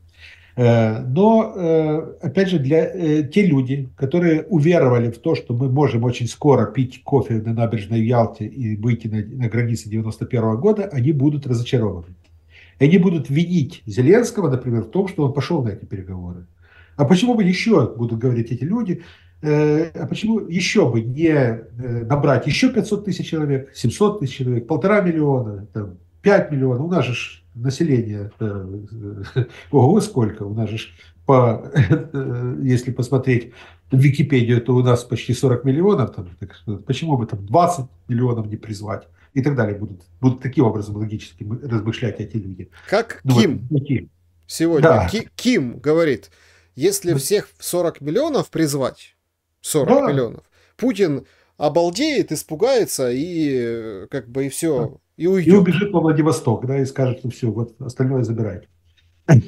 Но, опять же, для те люди, которые уверовали в то, что мы можем очень скоро пить кофе на набережной в Ялте и выйти на границы 91-го года, они будут разочарованы. Они будут винить Зеленского, например, в том, что он пошел на эти переговоры. А почему бы еще, будут говорить эти люди, а почему еще бы не набрать еще 500 тысяч человек, 700 тысяч человек, 1,5 миллиона, там, 5 миллионов, у нас же... Население, ого, сколько, у нас же, если посмотреть в Википедию, то у нас почти 40 миллионов, там, так, почему бы там 20 миллионов не призвать и так далее. Будут таким образом логически размышлять эти люди. Как ну, Ким вот, сегодня. Да. Ким говорит, если всех 40 миллионов призвать, 40 да. миллионов, Путин обалдеет, испугается и как бы и все... И убежит во Владивосток, да, и скажет, что все, вот остальное забирайте.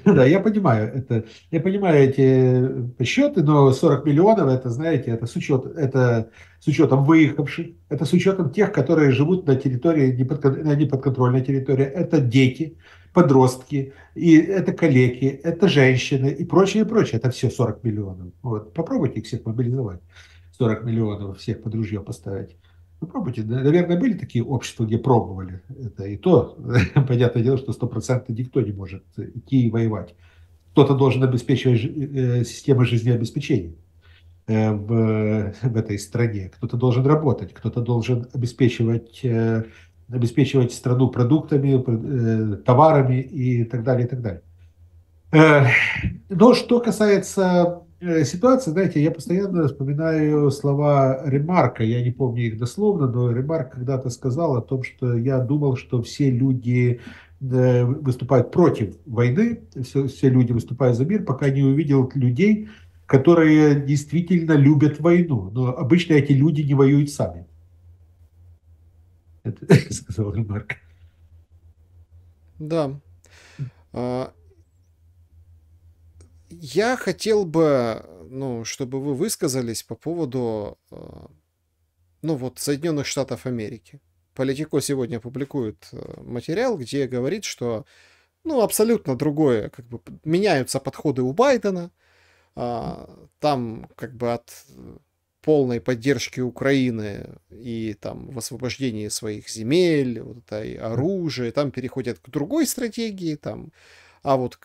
Да, я понимаю это, я понимаю эти подсчеты, но 40 миллионов, это, знаете, это с учетом выехавших, это с учетом тех, которые живут на территории, на неподконтрольной территории, это дети, подростки, и это калеки, это женщины и прочее, это все 40 миллионов. Вот, попробуйте их всех мобилизовать, 40 миллионов всех под ружье поставить. Ну, пробуйте. Наверное, были такие общества, где пробовали это и то. Понятное дело, что 100% никто не может идти и воевать. Кто-то должен обеспечивать систему жизнеобеспечения в этой стране. Кто-то должен работать, кто-то должен обеспечивать страну продуктами, товарами и так далее, и так далее. Но что касается... ситуация, знаете, я постоянно вспоминаю слова Ремарка, я не помню их дословно, но Ремарк когда-то сказал о том, что я думал, что все люди выступают против войны, все люди выступают за мир, пока не увидел людей, которые действительно любят войну. Но обычно эти люди не воюют сами. Это сказал Ремарк. Да. Я хотел бы, чтобы вы высказались по поводу, Соединенных Штатов Америки. Политико сегодня публикует материал, где говорит, что, абсолютно другое, меняются подходы у Байдена. Там, от полной поддержки Украины и там в освобождении своих земель, оружия, там переходят к другой стратегии,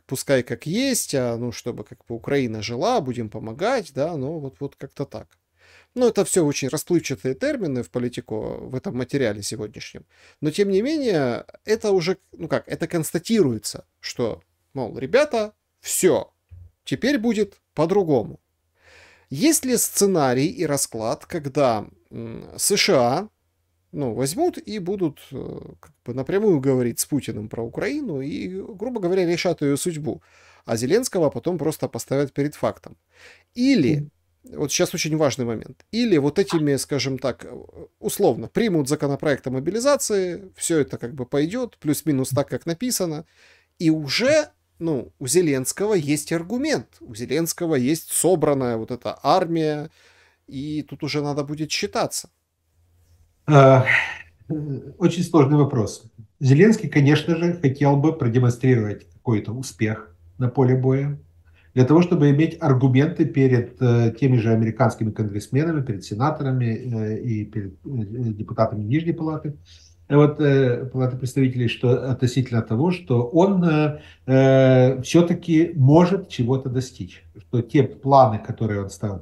пускай как есть, чтобы Украина жила, будем помогать, как-то так. Это все очень расплывчатые термины в политико в этом материале сегодняшнем. Но, тем не менее, это уже, это констатируется, что, ребята, все, теперь будет по-другому. Есть ли сценарий и расклад, когда США возьмут и будут напрямую говорить с Путиным про Украину и, грубо говоря, решат ее судьбу, а Зеленского потом просто поставят перед фактом? Или, сейчас очень важный момент, или этими, скажем так, условно, примут законопроект о мобилизации, все это пойдет, плюс-минус так, как написано, и уже... у Зеленского есть аргумент, у Зеленского есть собранная эта армия, и тут уже надо будет считаться. Очень сложный вопрос. Зеленский, конечно же, хотел бы продемонстрировать какой-то успех на поле боя, для того, чтобы иметь аргументы перед теми же американскими конгрессменами, перед сенаторами и перед депутатами Нижней палаты. Палата представителей, что относительно того, что он все-таки может чего-то достичь, что те планы, которые он ставил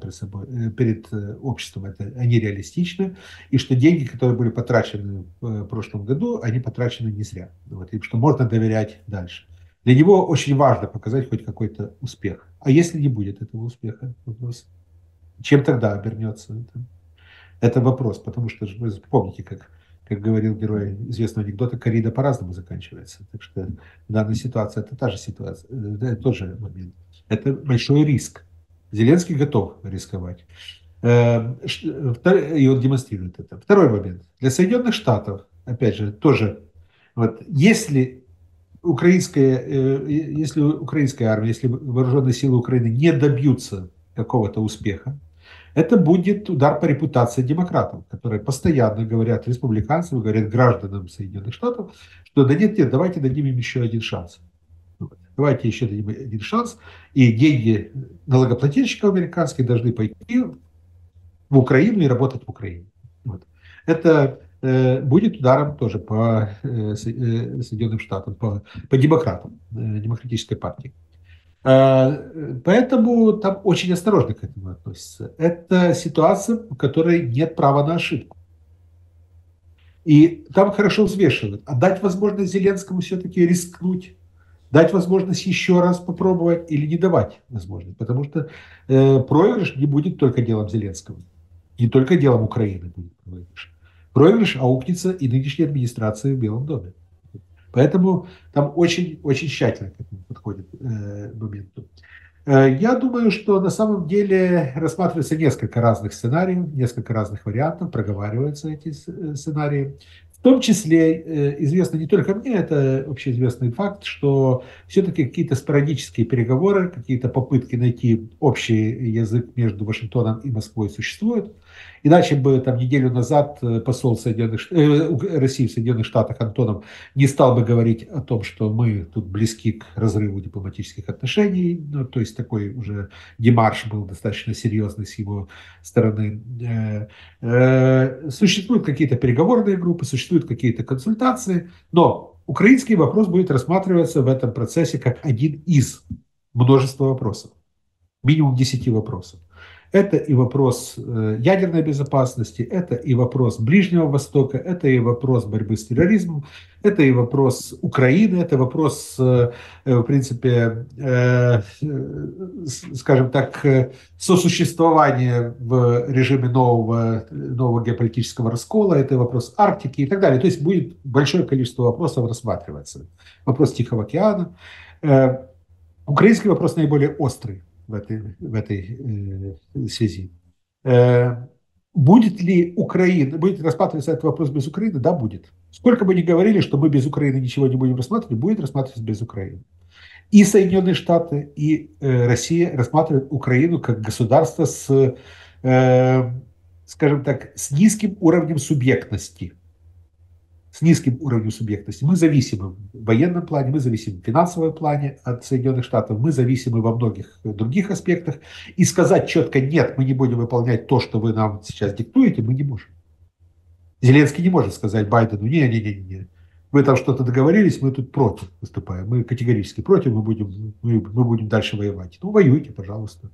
перед обществом, они реалистичны, и что деньги, которые были потрачены в прошлом году, они потрачены не зря, и что можно доверять дальше. Для него очень важно показать хоть какой-то успех. А если не будет этого успеха, вопрос, чем тогда обернется это вопрос, потому что вы помните, как говорил герой известного анекдота, коррида по-разному заканчивается. Так что в данной ситуации это та же ситуация, тот же момент. Это большой риск. Зеленский готов рисковать. И он демонстрирует это. Второй момент. Для Соединенных Штатов, опять же, тоже, если украинская армия, если вооруженные силы Украины не добьются какого-то успеха, это будет удар по репутации демократов, которые постоянно говорят республиканцам, говорят гражданам Соединенных Штатов, что да нет, давайте дадим им еще один шанс. Давайте еще дадим один шанс, и деньги налогоплательщиков американских должны пойти в Украину и работать в Украине. Это будет ударом тоже по Соединенным Штатам, по демократам, демократической партии. Поэтому там очень осторожно к этому относятся. Это ситуация, в которой нет права на ошибку. И там хорошо взвешивают. А дать возможность Зеленскому все-таки рискнуть, дать возможность еще раз попробовать или не давать возможность. Потому что проигрыш не будет только делом Зеленского. Не только делом Украины будет проигрыш. Проигрыш аукнется и нынешней администрации в Белом доме. Поэтому там очень-очень тщательно к этому подходит моменту. Я думаю, что на самом деле рассматривается несколько разных сценариев, несколько разных вариантов, проговариваются эти сценарии. В том числе известно не только мне, это общеизвестный факт, что все-таки какие-то спорадические переговоры, какие-то попытки найти общий язык между Вашингтоном и Москвой существуют. Иначе бы там неделю назад посол России в Соединенных Штатах Антонов не стал бы говорить о том, что мы тут близки к разрыву дипломатических отношений. То есть такой уже демарш был достаточно серьезный с его стороны. Существуют какие-то переговорные группы, существуют какие-то консультации, но украинский вопрос будет рассматриваться в этом процессе как один из множества вопросов, минимум 10 вопросов. Это и вопрос ядерной безопасности, это и вопрос Ближнего Востока, это и вопрос борьбы с терроризмом, это и вопрос Украины, это вопрос, в принципе, скажем так, сосуществования в режиме нового геополитического раскола, это и вопрос Арктики и так далее. То есть будет большое количество вопросов рассматриваться. Вопрос Тихого океана. Украинский вопрос наиболее острый. в этой связи. Будет ли Украина, будет рассматриваться этот вопрос без Украины? Да, будет. Сколько бы ни говорили, что мы без Украины ничего не будем рассматривать, будет рассматриваться без Украины. И Соединенные Штаты, и Россия рассматривают Украину как государство с, скажем так, с низким уровнем субъектности. С низким уровнем субъектности. Мы зависимы в военном плане, мы зависимы в финансовом плане от Соединенных Штатов, мы зависимы во многих других аспектах. И сказать четко «нет, мы не будем выполнять то, что вы нам сейчас диктуете», мы не можем. Зеленский не может сказать Байдену «не-не-не-не». Вы там что-то договорились, мы тут против выступаем. Мы категорически против, мы будем дальше воевать. Ну, воюйте, пожалуйста.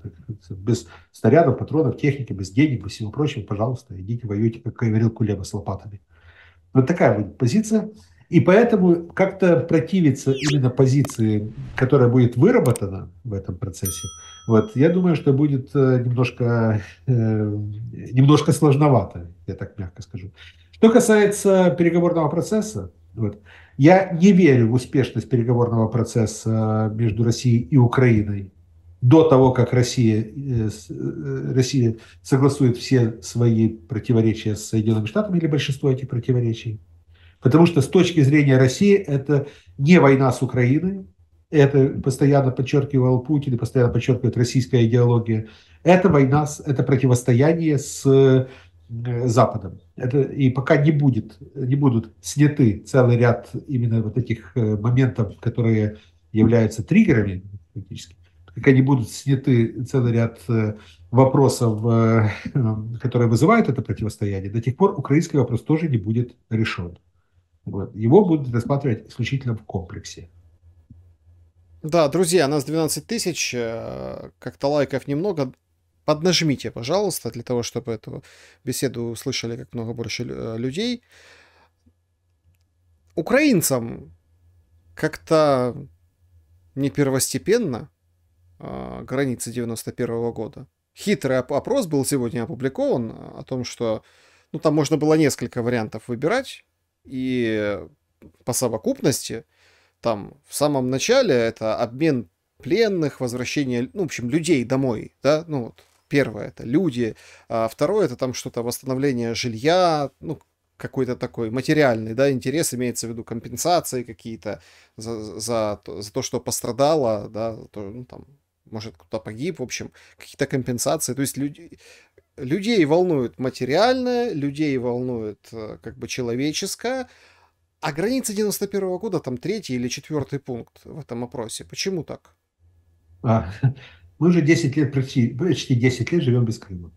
Без снарядов, патронов, техники, без денег, без всего прочего, пожалуйста, идите, воюйте, как говорил Кулеба, с лопатами. Вот такая будет позиция. И поэтому как-то противиться именно позиции, которая будет выработана в этом процессе, вот, я думаю, что будет немножко сложновато, я так мягко скажу. Что касается переговорного процесса, вот. Я не верю в успешность переговорного процесса между Россией и Украиной до того, как Россия согласует все свои противоречия с Соединенными Штатами или большинство этих противоречий. Потому что с точки зрения России это не война с Украиной, это постоянно подчеркивал Путин и постоянно подчеркивает российская идеология. Это война, это противостояние с Западом. Это, и пока не будут сняты целый ряд именно вот этих моментов, которые являются триггерами, фактически, пока не будут сняты целый ряд вопросов, которые вызывают это противостояние, до тех пор украинский вопрос тоже не будет решен. Вот. Его будут рассматривать исключительно в комплексе. Да, друзья, нас 12 тысяч, как-то лайков немного. Поднажмите, пожалуйста, для того, чтобы эту беседу услышали как много больше людей. Украинцам как-то не первостепенно границы 91-го года. Хитрый опрос был сегодня опубликован о том, что ну, там можно было несколько вариантов выбирать. И по совокупности там в самом начале это обмен пленных, возвращение, ну, в общем, людей домой, да, ну, вот. Первое — это люди, а второе — это там что-то восстановление жилья, ну, какой-то такой материальный, да, интерес, имеется в виду компенсации какие-то за то, что пострадало, да, то, ну, там, может, кто-то погиб, в общем, какие-то компенсации. То есть людей волнует материальное, людей волнует как бы человеческое, а границы 91-го года там 3-й или 4-й пункт в этом опросе. Почему так? Мы уже 10 лет, почти 10 лет живем без Крыма,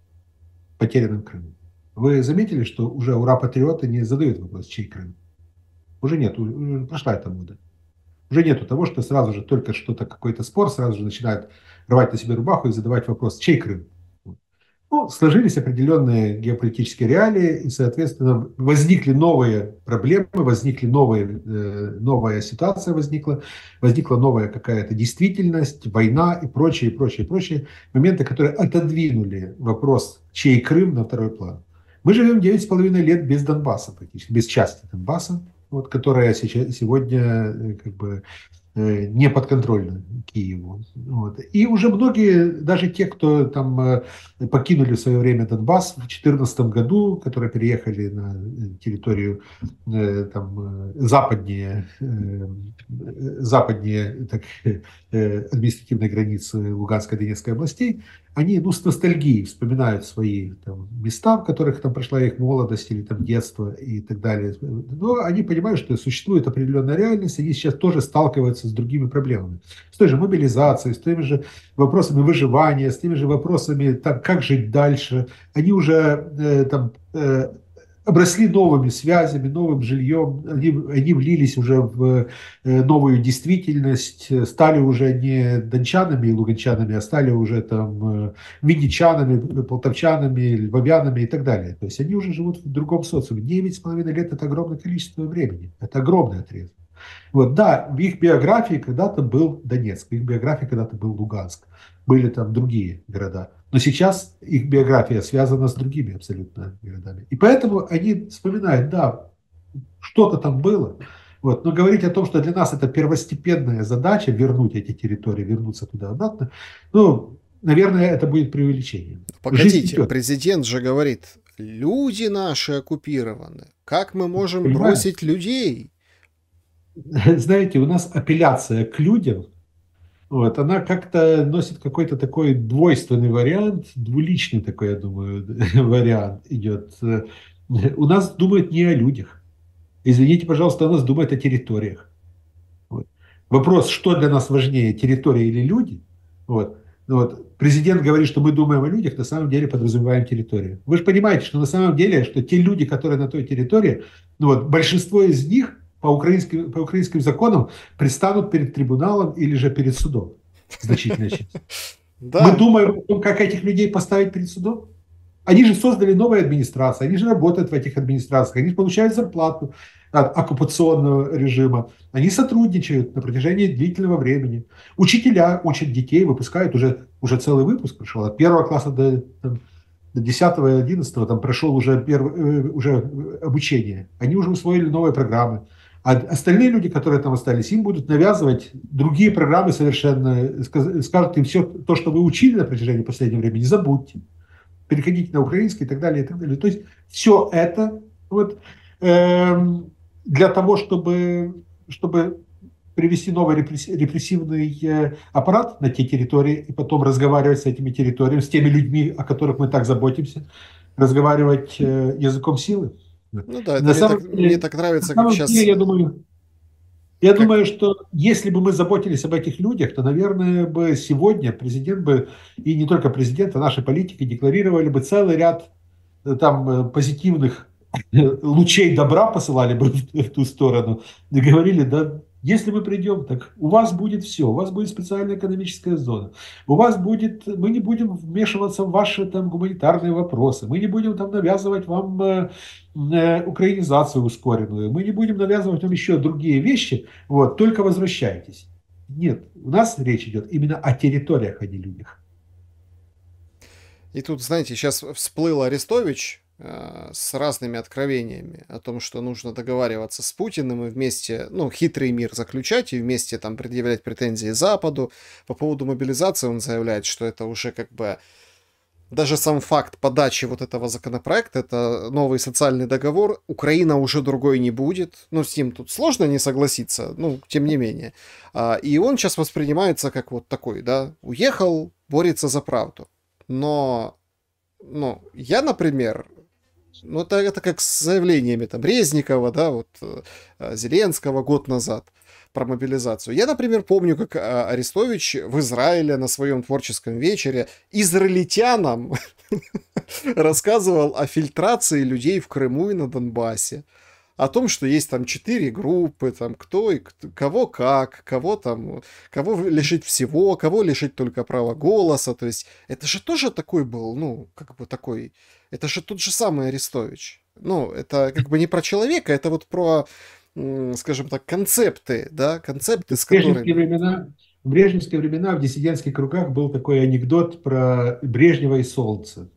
потерянным Крымом. Вы заметили, что уже ура-патриоты не задают вопрос, чей Крым? Уже нет, уже прошла эта мода. Уже нету того, что сразу же только что-то, какой-то спор, сразу же начинают рвать на себе рубаху и задавать вопрос, чей Крым? Ну, сложились определенные геополитические реалии, и, соответственно, возникли новые проблемы, новая ситуация возникла новая какая-то действительность, война и прочие моменты, которые отодвинули вопрос, чей Крым, на второй план. Мы живем 9,5 лет без Донбасса практически, без части Донбасса, вот, которая сегодня как бы не подконтрольно Киеву. Вот. И уже многие, даже те, кто там покинули в свое время Донбасс в 2014 году, которые переехали на территорию там, западнее так, административной границы Луганской и Донецкой областей, они ну, с ностальгией вспоминают свои там, места, в которых там прошла их молодость или там, детство и так далее. Но они понимают, что существует определенная реальность, они сейчас тоже сталкиваются с другими проблемами, с той же мобилизацией, с теми же вопросами выживания, с теми же вопросами, там, как жить дальше. Они уже обросли новыми связями, новым жильем, они влились уже в новую действительность, стали уже не дончанами и луганчанами, а стали уже там винничанами, полтавчанами, львовянами и так далее. То есть они уже живут в другом социуме. 9,5 лет – это огромное количество времени, это огромный отрезок. Вот, да, в их биографии когда-то был Донецк, в их биографии когда-то был Луганск, были там другие города. Но сейчас их биография связана с другими абсолютно городами. И поэтому они вспоминают, да, что-то там было. Вот, но говорить о том, что для нас это первостепенная задача вернуть эти территории, вернуться туда-обратно, ну, наверное, это будет преувеличением. Погодите, президент же говорит, люди наши оккупированы. Как мы можем бросить людей? Знаете, у нас апелляция к людям, вот, она как-то носит какой-то такой двойственный вариант, двуличный такой, я думаю, вариант идет. У нас думают не о людях. Извините, пожалуйста, у нас думают о территориях. Вот. Вопрос, что для нас важнее, территория или люди? Вот. Вот. Президент говорит, что мы думаем о людях, на самом деле подразумеваем территорию. Вы же понимаете, что на самом деле, что те люди, которые на той территории, ну вот, большинство из них по украинским законам предстанут перед трибуналом или же перед судом. Значительная часть. Мы думаем о том, как этих людей поставить перед судом. Они же создали новые администрации, они же работают в этих администрациях, они получают зарплату от оккупационного режима, они сотрудничают на протяжении длительного времени. Учителя учат детей, выпускают, уже целый выпуск прошел, от первого класса до 10-11 там прошел уже обучение, они уже усвоили новые программы. А остальные люди, которые там остались, им будут навязывать другие программы совершенно, скажут им все то, что вы учили на протяжении последнего времени, забудьте. Переходите на украинский и так далее, и так далее. То есть все это вот, для того, чтобы привести новый репрессивный аппарат на те территории и потом разговаривать с этими территориями, с теми людьми, о которых мы так заботимся, разговаривать языком силы. Ну да, мне так нравится, как сейчас. Я думаю, что если бы мы заботились об этих людях, то, наверное, бы сегодня президент бы, и не только президент, а наши политики декларировали бы целый ряд там позитивных лучей добра, посылали бы в ту сторону, и говорили, да, если мы придем, так у вас будет все, у вас будет специальная экономическая зона, у вас будет, мы не будем вмешиваться в ваши там гуманитарные вопросы, мы не будем там навязывать вам украинизацию ускоренную, мы не будем навязывать вам еще другие вещи, вот, только возвращайтесь. Нет, у нас речь идет именно о территориях, а не людях. И тут, знаете, сейчас всплыл Арестович с разными откровениями о том, что нужно договариваться с Путиным и вместе, ну, хитрый мир заключать и вместе там предъявлять претензии Западу. По поводу мобилизации он заявляет, что это уже как бы даже сам факт подачи вот этого законопроекта, это новый социальный договор, Украина уже другой не будет. Ну, с ним тут сложно не согласиться, ну, тем не менее. И он сейчас воспринимается как вот такой, да, уехал, борется за правду. Но, ну, я, например... Ну, это как с заявлениями там Резникова, да, вот Зеленского год назад про мобилизацию. Я, например, помню, как Арестович в Израиле на своем творческом вечере израильтянам рассказывал о фильтрации людей в Крыму и на Донбассе. О том, что есть там 4 группы, там кто и кого как, кого там, кого лишить всего, кого лишить только права голоса. То есть это же тоже такой был, ну, как бы такой... Это же тот же самый Арестович. Ну, это как бы не про человека, это вот про, скажем так, концепты, да, концепты, с которыми... В брежневские времена в диссидентских кругах был такой анекдот про Брежнева и солнце.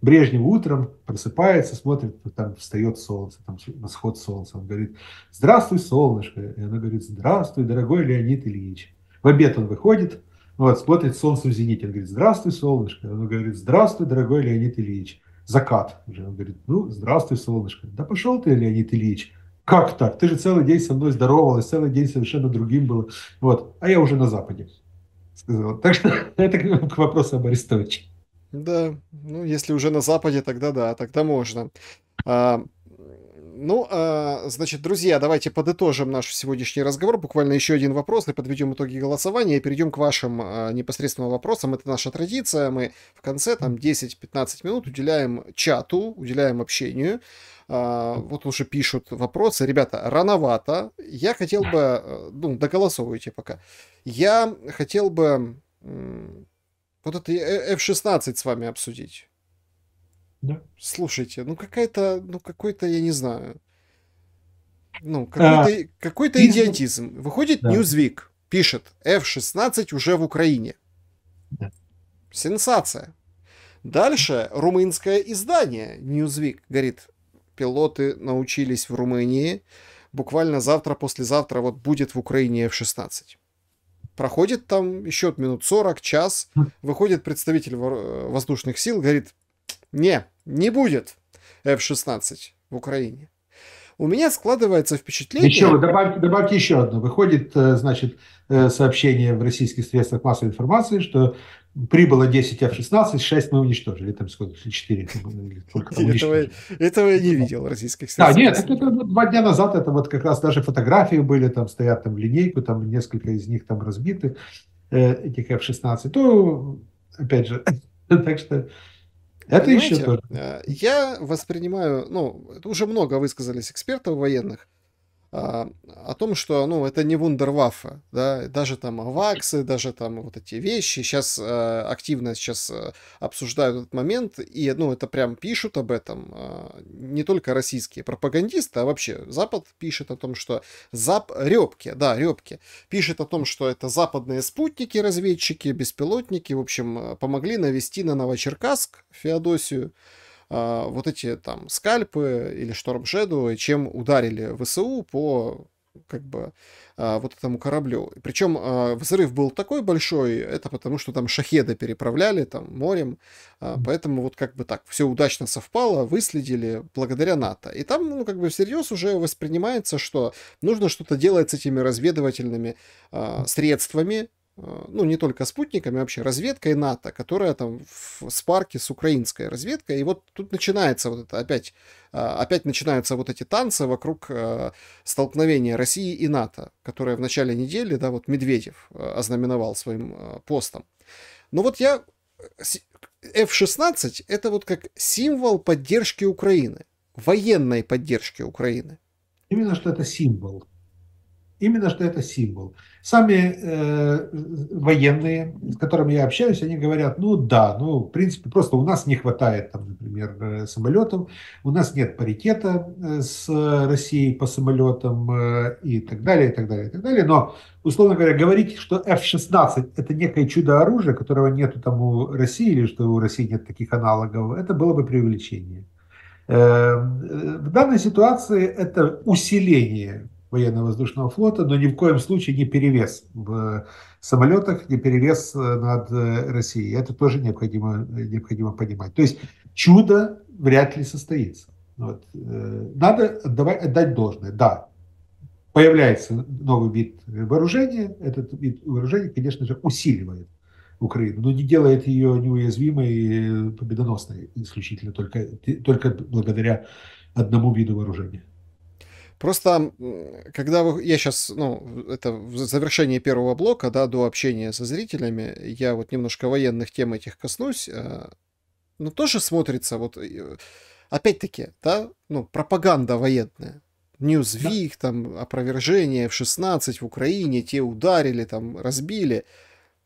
Брежнев утром просыпается, смотрит, там встает солнце, там восход солнца. Он говорит, здравствуй, солнышко. И она говорит, здравствуй, дорогой Леонид Ильич. В обед он выходит, вот, смотрит солнце в зените. Он говорит, здравствуй, солнышко. Она говорит, здравствуй, дорогой Леонид Ильич. Закат. Он говорит, ну, здравствуй, солнышко. Да пошел ты, Леонид Ильич. Как так? Ты же целый день со мной здоровалась, целый день совершенно другим был. Вот. А я уже на Западе. Сказал. Так что это к вопросу об Арестовиче. Да, ну если уже на Западе, тогда да, тогда можно. Значит, друзья, давайте подытожим наш сегодняшний разговор. Буквально еще один вопрос, и подведем итоги голосования, и перейдем к вашим непосредственным вопросам. Это наша традиция, мы в конце там 10-15 минут уделяем чату, уделяем общению. Вот уже пишут вопросы. Ребята, рановато. Я хотел бы... Ну, доголосовывайте пока. Я хотел бы... Вот это F-16 с вами обсудить. Да. Слушайте, какой-то, я не знаю, какой-то идиотизм. Выходит, да. Newsweek пишет, F-16 уже в Украине. Да. Сенсация. Дальше румынское издание Newsweek говорит, пилоты научились в Румынии, буквально завтра, послезавтра вот будет в Украине F-16. Проходит там еще минут 40, час. Выходит представитель воздушных сил, говорит, не будет F-16 в Украине. У меня складывается впечатление... Еще, добавьте еще одно. Выходит, значит, сообщение в российских средствах массовой информации, что прибыло 10 F-16, 6 мы уничтожили. Там сколько? 4. Этого я не видел в российских средствах. Да, нет, это 2 дня назад. Это вот как раз даже фотографии были, там стоят там линейку, там несколько из них там разбиты, этих F-16. То, опять же, так что... Это еще тоже. Я воспринимаю, уже много высказались экспертов военных о том, что, это не вундерваффе, да, даже там аваксы, даже там вот эти вещи, сейчас активно сейчас обсуждают этот момент, и, это прям пишут об этом не только российские пропагандисты, а вообще Запад пишет о том, что Рёбке пишет о том, что это западные спутники, разведчики, беспилотники, в общем, помогли навести на Новочеркасск, Феодосию, вот эти там скальпы или штормшеду, чем ударили ВСУ по вот этому кораблю. Причем взрыв был такой большой, это потому что там шахеды переправляли там морем, поэтому вот так все удачно совпало, выследили благодаря НАТО. И там всерьез уже воспринимается, что нужно что-то делать с этими разведывательными средствами, не только спутниками, вообще разведкой НАТО, которая там в спарке с украинской разведкой. И вот тут начинается вот это, опять начинаются вот эти танцы вокруг столкновения России и НАТО, которое в начале недели, да, вот Медведев ознаменовал своим постом. Но вот я... F-16 это вот как символ поддержки Украины, военной поддержки Украины. Именно что это символ. Именно что это символ. Сами военные, с которыми я общаюсь, они говорят, в принципе, просто у нас не хватает, там, например, самолетов, у нас нет паритета с Россией по самолетам и так далее, и так далее, и так далее. Но, условно говоря, говорить, что F-16 это некое чудо-оружие, которого нету там у России, или что у России нет таких аналогов, это было бы преувеличение. В данной ситуации это усиление военно-воздушного флота, но ни в коем случае не перевес в самолетах, не перевес над Россией. Это тоже необходимо понимать. То есть чудо вряд ли состоится. Вот. Надо отдать должное. Да, появляется новый вид вооружения. Этот вид вооружения, конечно же, усиливает Украину, но не делает ее неуязвимой и победоносной исключительно только благодаря одному виду вооружения. Просто, я сейчас, это в завершении первого блока, да, до общения со зрителями, я вот немножко военных тем этих коснусь, но тоже смотрится, вот, опять-таки, да, пропаганда военная. Newsweek, да. Там, опровержение F-16 в Украине, те ударили, там, разбили.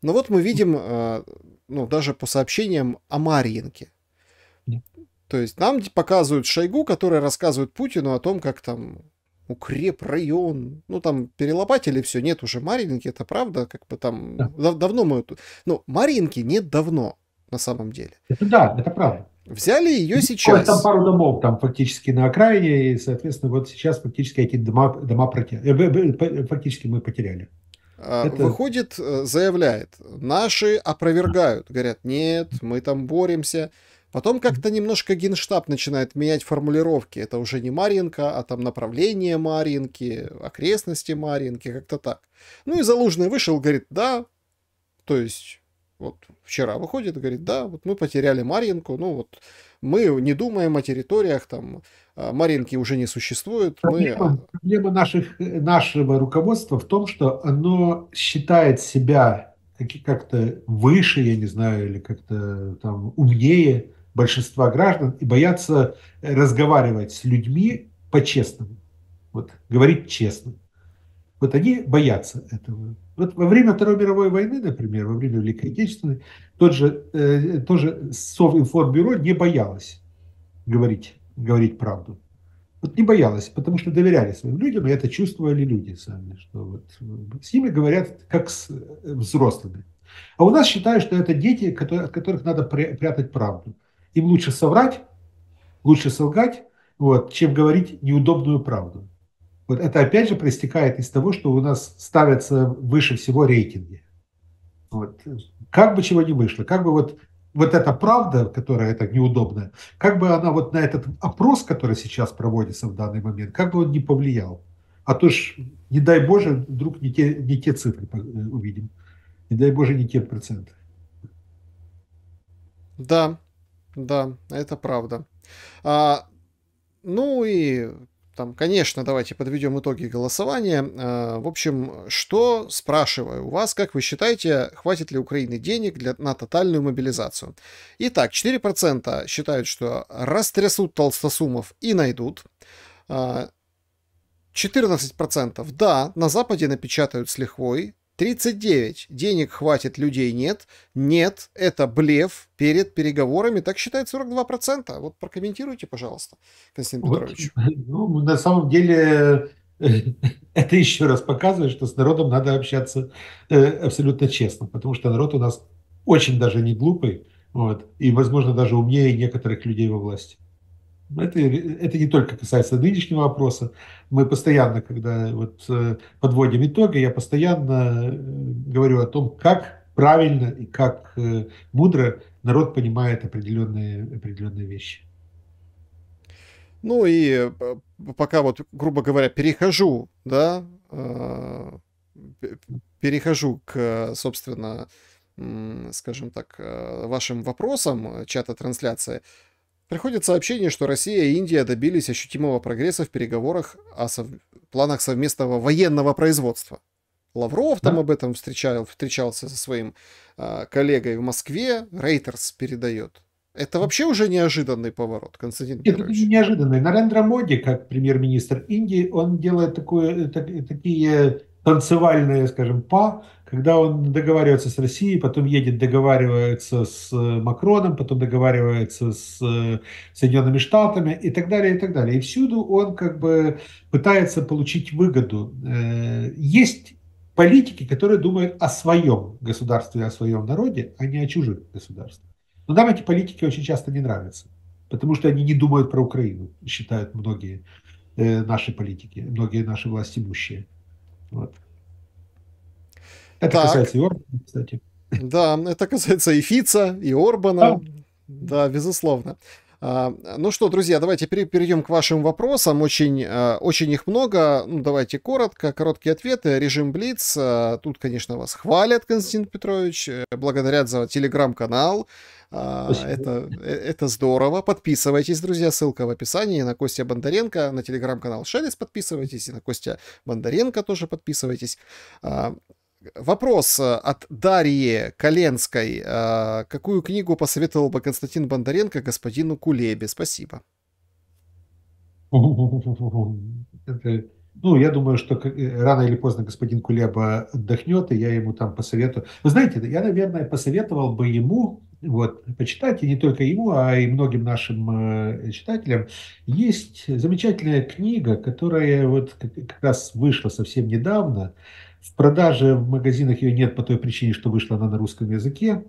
Но вот мы видим, даже по сообщениям о Марьинке. Да. То есть нам показывают Шойгу, который рассказывает Путину о том, как там... укреп район, перелопатили все, нет уже Марьинки, это правда, да. Давно мы... Марьинки нет давно, на самом деле. Это да, это правда. Взяли ее и сейчас. Там пару домов там фактически на окраине, и, соответственно, вот сейчас фактически эти дома фактически мы потеряли. Выходит, заявляет, наши опровергают, говорят, нет, мы там боремся. Потом как-то немножко Генштаб начинает менять формулировки. Это уже не Марьинка, а там направление Марьинки, окрестности Марьинки, как-то так. И Залужный вышел, говорит, да, то есть вот вчера выходит, говорит, да, вот мы потеряли Марьинку, мы не думаем о территориях, там Марьинки уже не существует. Проблема нашего руководства в том, что оно считает себя как-то выше, я не знаю, или как-то там умнее большинства граждан и боятся разговаривать с людьми по-честному, говорить честно. Вот они боятся этого. Вот во время Второй мировой войны, например, во время Великой Отечественной, тоже Совинформбюро не боялось говорить правду. Не боялась, потому что доверяли своим людям, и это чувствовали люди сами, что с ними говорят как с взрослыми. А у нас считают, что это дети, от которых надо прятать правду. Им лучше соврать, лучше солгать, чем говорить неудобную правду. Вот это опять же проистекает из того, что у нас ставятся выше всего рейтинги. Вот. Как бы чего ни вышло, как бы вот эта правда, которая так неудобная, как бы она вот на этот опрос, который сейчас проводится в данный момент, как бы он не повлиял. А то ж, не дай Боже, вдруг не те цифры увидим. Не дай Боже, не те проценты. Да, да, это правда. Ну и там, конечно, давайте подведем итоги голосования. В общем, что спрашиваю у вас, как вы считаете, хватит ли Украины денег на тотальную мобилизацию? Итак, 4% считают, что растрясут толстосумов и найдут. 14% да, на Западе напечатают с лихвой. 39% денег хватит, людей нет. Нет, это блеф перед переговорами. Так считает 42%. Вот прокомментируйте, пожалуйста, Константин Петрович. Ну, на самом деле, это еще раз показывает, что с народом надо общаться абсолютно честно. Потому что народ у нас очень даже не глупый. Вот, и, возможно, даже умнее некоторых людей во власти. Это не только касается нынешнего опроса. Мы постоянно, когда подводим итоги, я постоянно говорю о том, как правильно и как мудро народ понимает определенные вещи. Ну и пока грубо говоря, перехожу, да, перехожу к, собственно, скажем так, вашим вопросам чата трансляции. Приходит сообщение, что Россия и Индия добились ощутимого прогресса в переговорах о планах совместного военного производства. Лавров там об этом встречался со своим коллегой в Москве, Reuters передает. Это вообще уже неожиданный поворот, Константин Петрович? Это неожиданный. Нарендра Моди, как премьер-министр Индии, он делает такие танцевальные, скажем, когда он договаривается с Россией, потом едет, договаривается с Макроном, потом договаривается с Соединенными Штатами и так далее, и так далее. И всюду он как бы пытается получить выгоду. Есть политики, которые думают о своем государстве, о своем народе, а не о чужих государствах. Но нам эти политики очень часто не нравятся, потому что они не думают про Украину, считают многие наши политики, многие наши властимущие. Вот. Это касается и Орбана, кстати. Да, это касается и Фица, и Орбана. Да, безусловно. Ну что, друзья, давайте перейдем к вашим вопросам. Очень их много. Ну, давайте коротко, короткие ответы. Режим Блиц. Тут, конечно, вас хвалят, Константин Петрович. Благодарят за телеграм-канал. Это здорово. Подписывайтесь, друзья. Ссылка в описании на Костя Бондаренко, на телеграм-канал Шелест подписывайтесь. И на Костя Бондаренко тоже подписывайтесь. Вопрос от Дарьи Коленской. Какую книгу посоветовал бы Константин Бондаренко господину Кулебе? Спасибо. Ну, я думаю, что рано или поздно господин Кулеба отдохнет, и я ему там посоветую. Вы знаете, я, наверное, посоветовал бы ему, почитать, и не только ему, а и многим нашим читателям. Есть замечательная книга, которая как раз вышла совсем недавно. В продаже в магазинах ее нет по той причине, что вышла она на русском языке,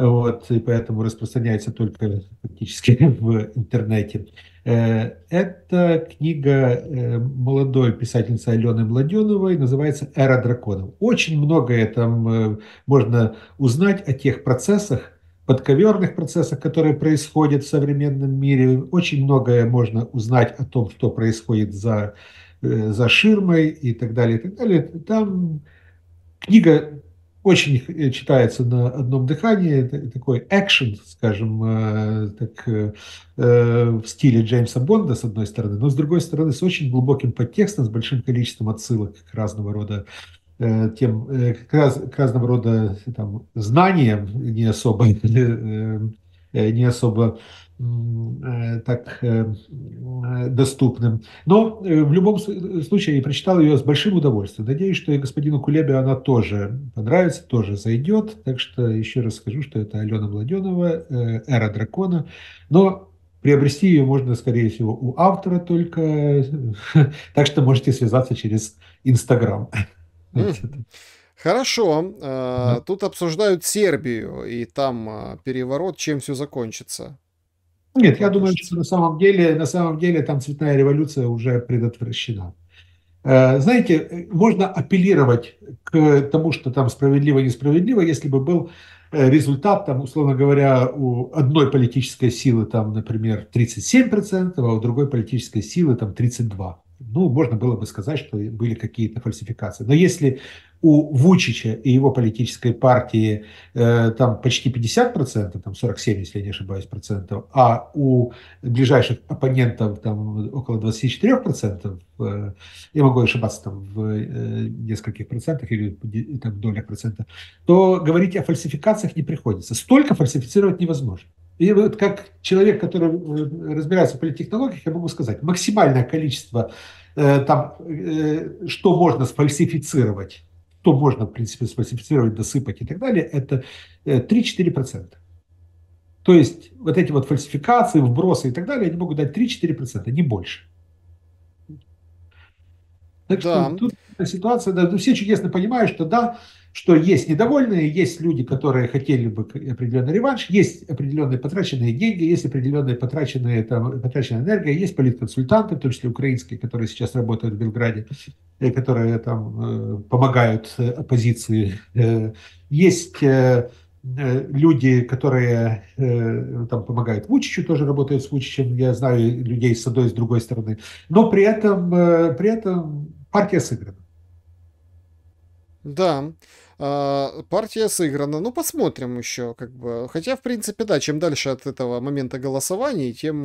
и поэтому распространяется только фактически в интернете. Это книга молодой писательницы Алены Младеновой, называется «Эра Дракона». Очень многое там можно узнать о тех процессах, подковерных процессах, которые происходят в современном мире. Очень многое можно узнать о том, что происходит за ширмой и так далее, и так далее. Там книга очень читается на одном дыхании, такой экшен, скажем, в стиле Джеймса Бонда, с одной стороны, но с другой стороны, с очень глубоким подтекстом, с большим количеством отсылок к разного рода знаниям, не особо так доступным. Но в любом случае я прочитал ее с большим удовольствием. Надеюсь, что и господину Кулебе она тоже понравится, тоже зайдет. Так что еще раз скажу, что это Алена Младенова, «Эра Дракона». Но приобрести ее можно, скорее всего, у автора только. Так что можете связаться через Инстаграм. Хорошо. Тут обсуждают Сербию, и там переворот, чем все закончится. Нет, я думаю, что на самом деле там цветная революция уже предотвращена. Знаете, можно апеллировать к тому, что там справедливо-несправедливо, если бы был результат, там, условно говоря, у одной политической силы, там, например, 37%, а у другой политической силы там, 32%. Ну, можно было бы сказать, что были какие-то фальсификации. Но если у Вучича и его политической партии там почти 50%, там 47, если я не ошибаюсь, процентов, а у ближайших оппонентов там около 24%, я могу ошибаться там в нескольких процентах или там, долях процента, то говорить о фальсификациях не приходится. Столько фальсифицировать невозможно. И вот как человек, который разбирается в политтехнологиях, я могу сказать, максимальное количество, там, что можно сфальсифицировать, то можно, в принципе, сфальсифицировать, досыпать и так далее, это 3-4%. То есть вот эти вот фальсификации, вбросы и так далее, они могут дать 3-4%, не больше. Так что да. Тут ситуация, да, все чудесно понимают, что да, что есть недовольные, есть люди, которые хотели бы определенный реванш, есть определенные потраченные деньги, есть определенные потраченная энергия, есть политконсультанты, в том числе украинские, которые сейчас работают в Белграде, которые там помогают оппозиции. Есть люди, которые там помогают Вучичу, тоже работают с Вучичем, я знаю людей с одной и с другой стороны, но при этом партия сыграна. Да, партия сыграна. Ну, посмотрим еще, как бы. Хотя, в принципе, да, чем дальше от этого момента голосования, тем,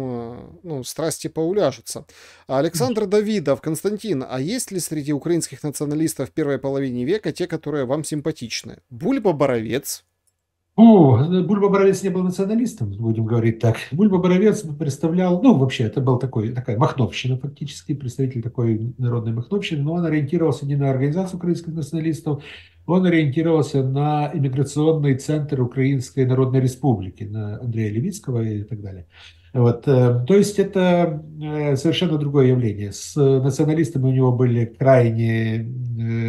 ну, страсти поуляжутся. Александр Давидов. Константин, а есть ли среди украинских националистов в первой половине века те, которые вам симпатичны? Бульба Боровец. Бульба Боровец не был националистом, будем говорить так. Бульба Боровец представлял, ну, вообще, это была такая махновщина фактически, представитель такой народной махновщины, но он ориентировался не на организацию украинских националистов, он ориентировался на иммиграционный центр Украинской Народной Республики, на Андрея Левицкого и так далее. Вот. То есть это совершенно другое явление. С националистами у него были крайне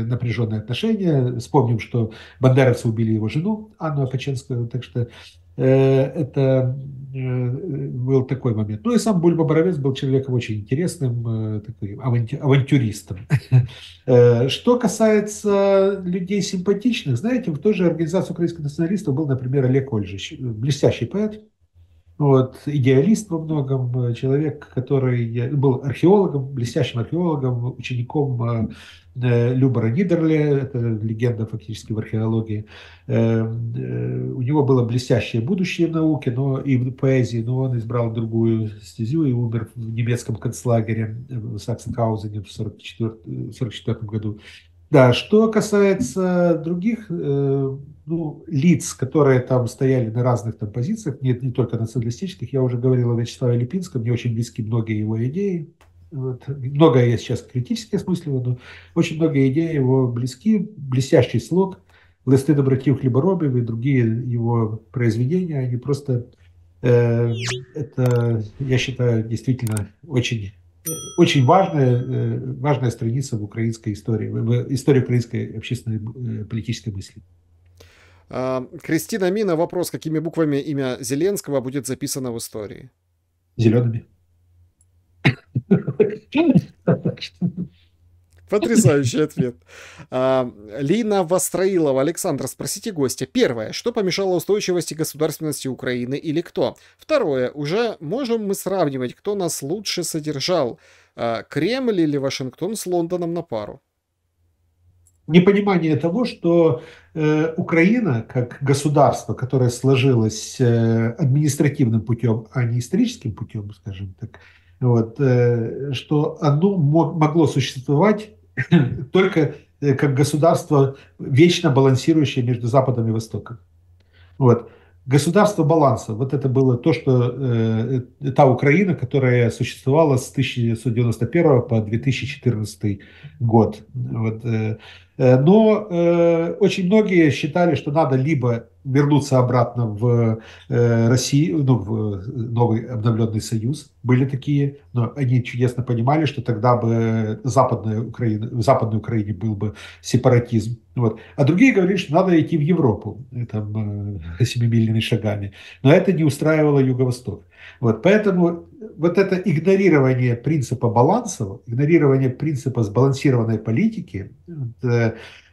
напряженные отношения. Вспомним, что бандеровцы убили его жену Анну Апаченскую, так что это был такой момент. Ну и сам Бульба Боровец был человеком очень интересным, таким авантюристом. Что касается людей симпатичных, знаете, в той же организации украинских националистов был, например, Олег Ольжич, блестящий поэт. Вот, идеалист во многом, человек, который был археологом, блестящим археологом, учеником Любора Нидерле, это легенда фактически в археологии. У него было блестящее будущее в науке, но и в поэзии, но он избрал другую стезю и умер в немецком концлагере в Саксенхаузене в 1944 году. Да, что касается других лиц, которые там стояли на разных там позициях, нет, не только националистических, я уже говорил о Вячеславе Липинском, мне очень близки многие его идеи. Вот. Многое я сейчас критически осмысливаю, но очень многие идеи его близки. «Блестящий слог», «Листы доброти у хлеборобов» и другие его произведения, они просто, это, я считаю, действительно очень важная страница в украинской истории, в истории украинской общественной политической мысли. Кристина Мина, вопрос, какими буквами имя Зеленского будет записано в истории? Зелеными. Потрясающий ответ. Лина Востроилова. Александр, спросите гостя. Первое. Что помешало устойчивости государственности Украины или кто? Второе. Уже можем мы сравнивать, кто нас лучше содержал? Кремль или Вашингтон с Лондоном на пару? Непонимание того, что Украина, как государство, которое сложилось административным путем, а не историческим путем, скажем так, вот, что оно могло существовать только как государство, вечно балансирующее между Западом и Востоком. Вот. Государство баланса. Вот это было то, что та Украина, которая существовала с 1991 по 2014 год. Вот. Но очень многие считали, что надо либо вернуться обратно в Россию, ну, в новый обновленный союз. Были такие, но они чудесно понимали, что тогда бы в Западной Украине был бы сепаратизм. Вот. А другие говорили, что надо идти в Европу там, семимильными шагами. Но это не устраивало Юго-Восток. Вот, поэтому вот это игнорирование принципа баланса, игнорирование принципа сбалансированной политики,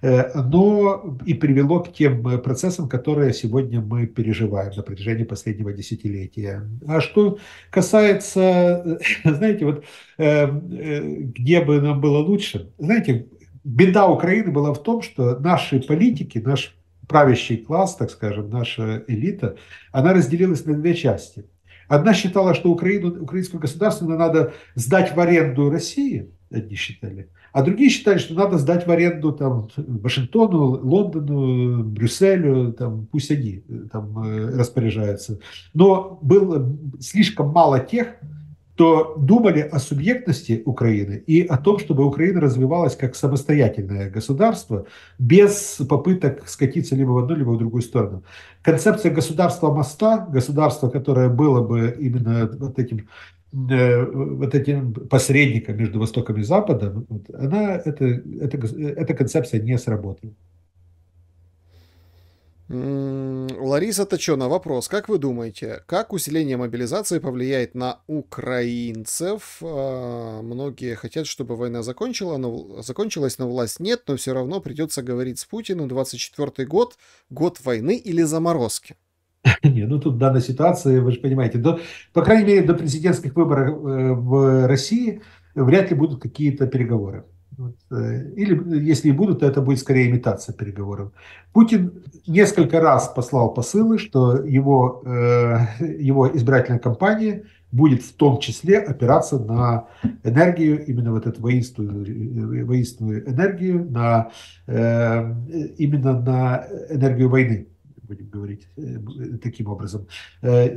оно и привело к тем процессам, которые сегодня мы переживаем на протяжении последнего десятилетия. А что касается, знаете, вот где бы нам было лучше, знаете, беда Украины была в том, что наши политики, наш правящий класс, так скажем, наша элита, она разделилась на две части. Одна считала, что украинскому государству надо сдать в аренду России, одни считали, а другие считали, что надо сдать в аренду там, Вашингтону, Лондону, Брюсселю, там, пусть они там, распоряжаются. Но было слишком мало тех, кто думали о субъектности Украины и о том, чтобы Украина развивалась как самостоятельное государство, без попыток скатиться либо в одну, либо в другую сторону. Концепция государства-моста, государство, которое было бы именно вот этим посредником между Востоком и Западом, она, эта концепция не сработала. Лариса Точена, вопрос. Как вы думаете, как усиление мобилизации повлияет на украинцев? Многие хотят, чтобы война закончилась, но власть нет, но все равно придется говорить с Путиным. 24-й год, год войны или заморозки? Не, ну тут в данной ситуации, вы же понимаете, по крайней мере до президентских выборов в России вряд ли будут какие-то переговоры. Вот. Или если и будут, то это будет скорее имитация переговоров. Путин несколько раз послал посылы, что его избирательная кампания будет в том числе опираться на энергию, именно вот эту воинственную энергию, именно на энергию войны, будем говорить таким образом.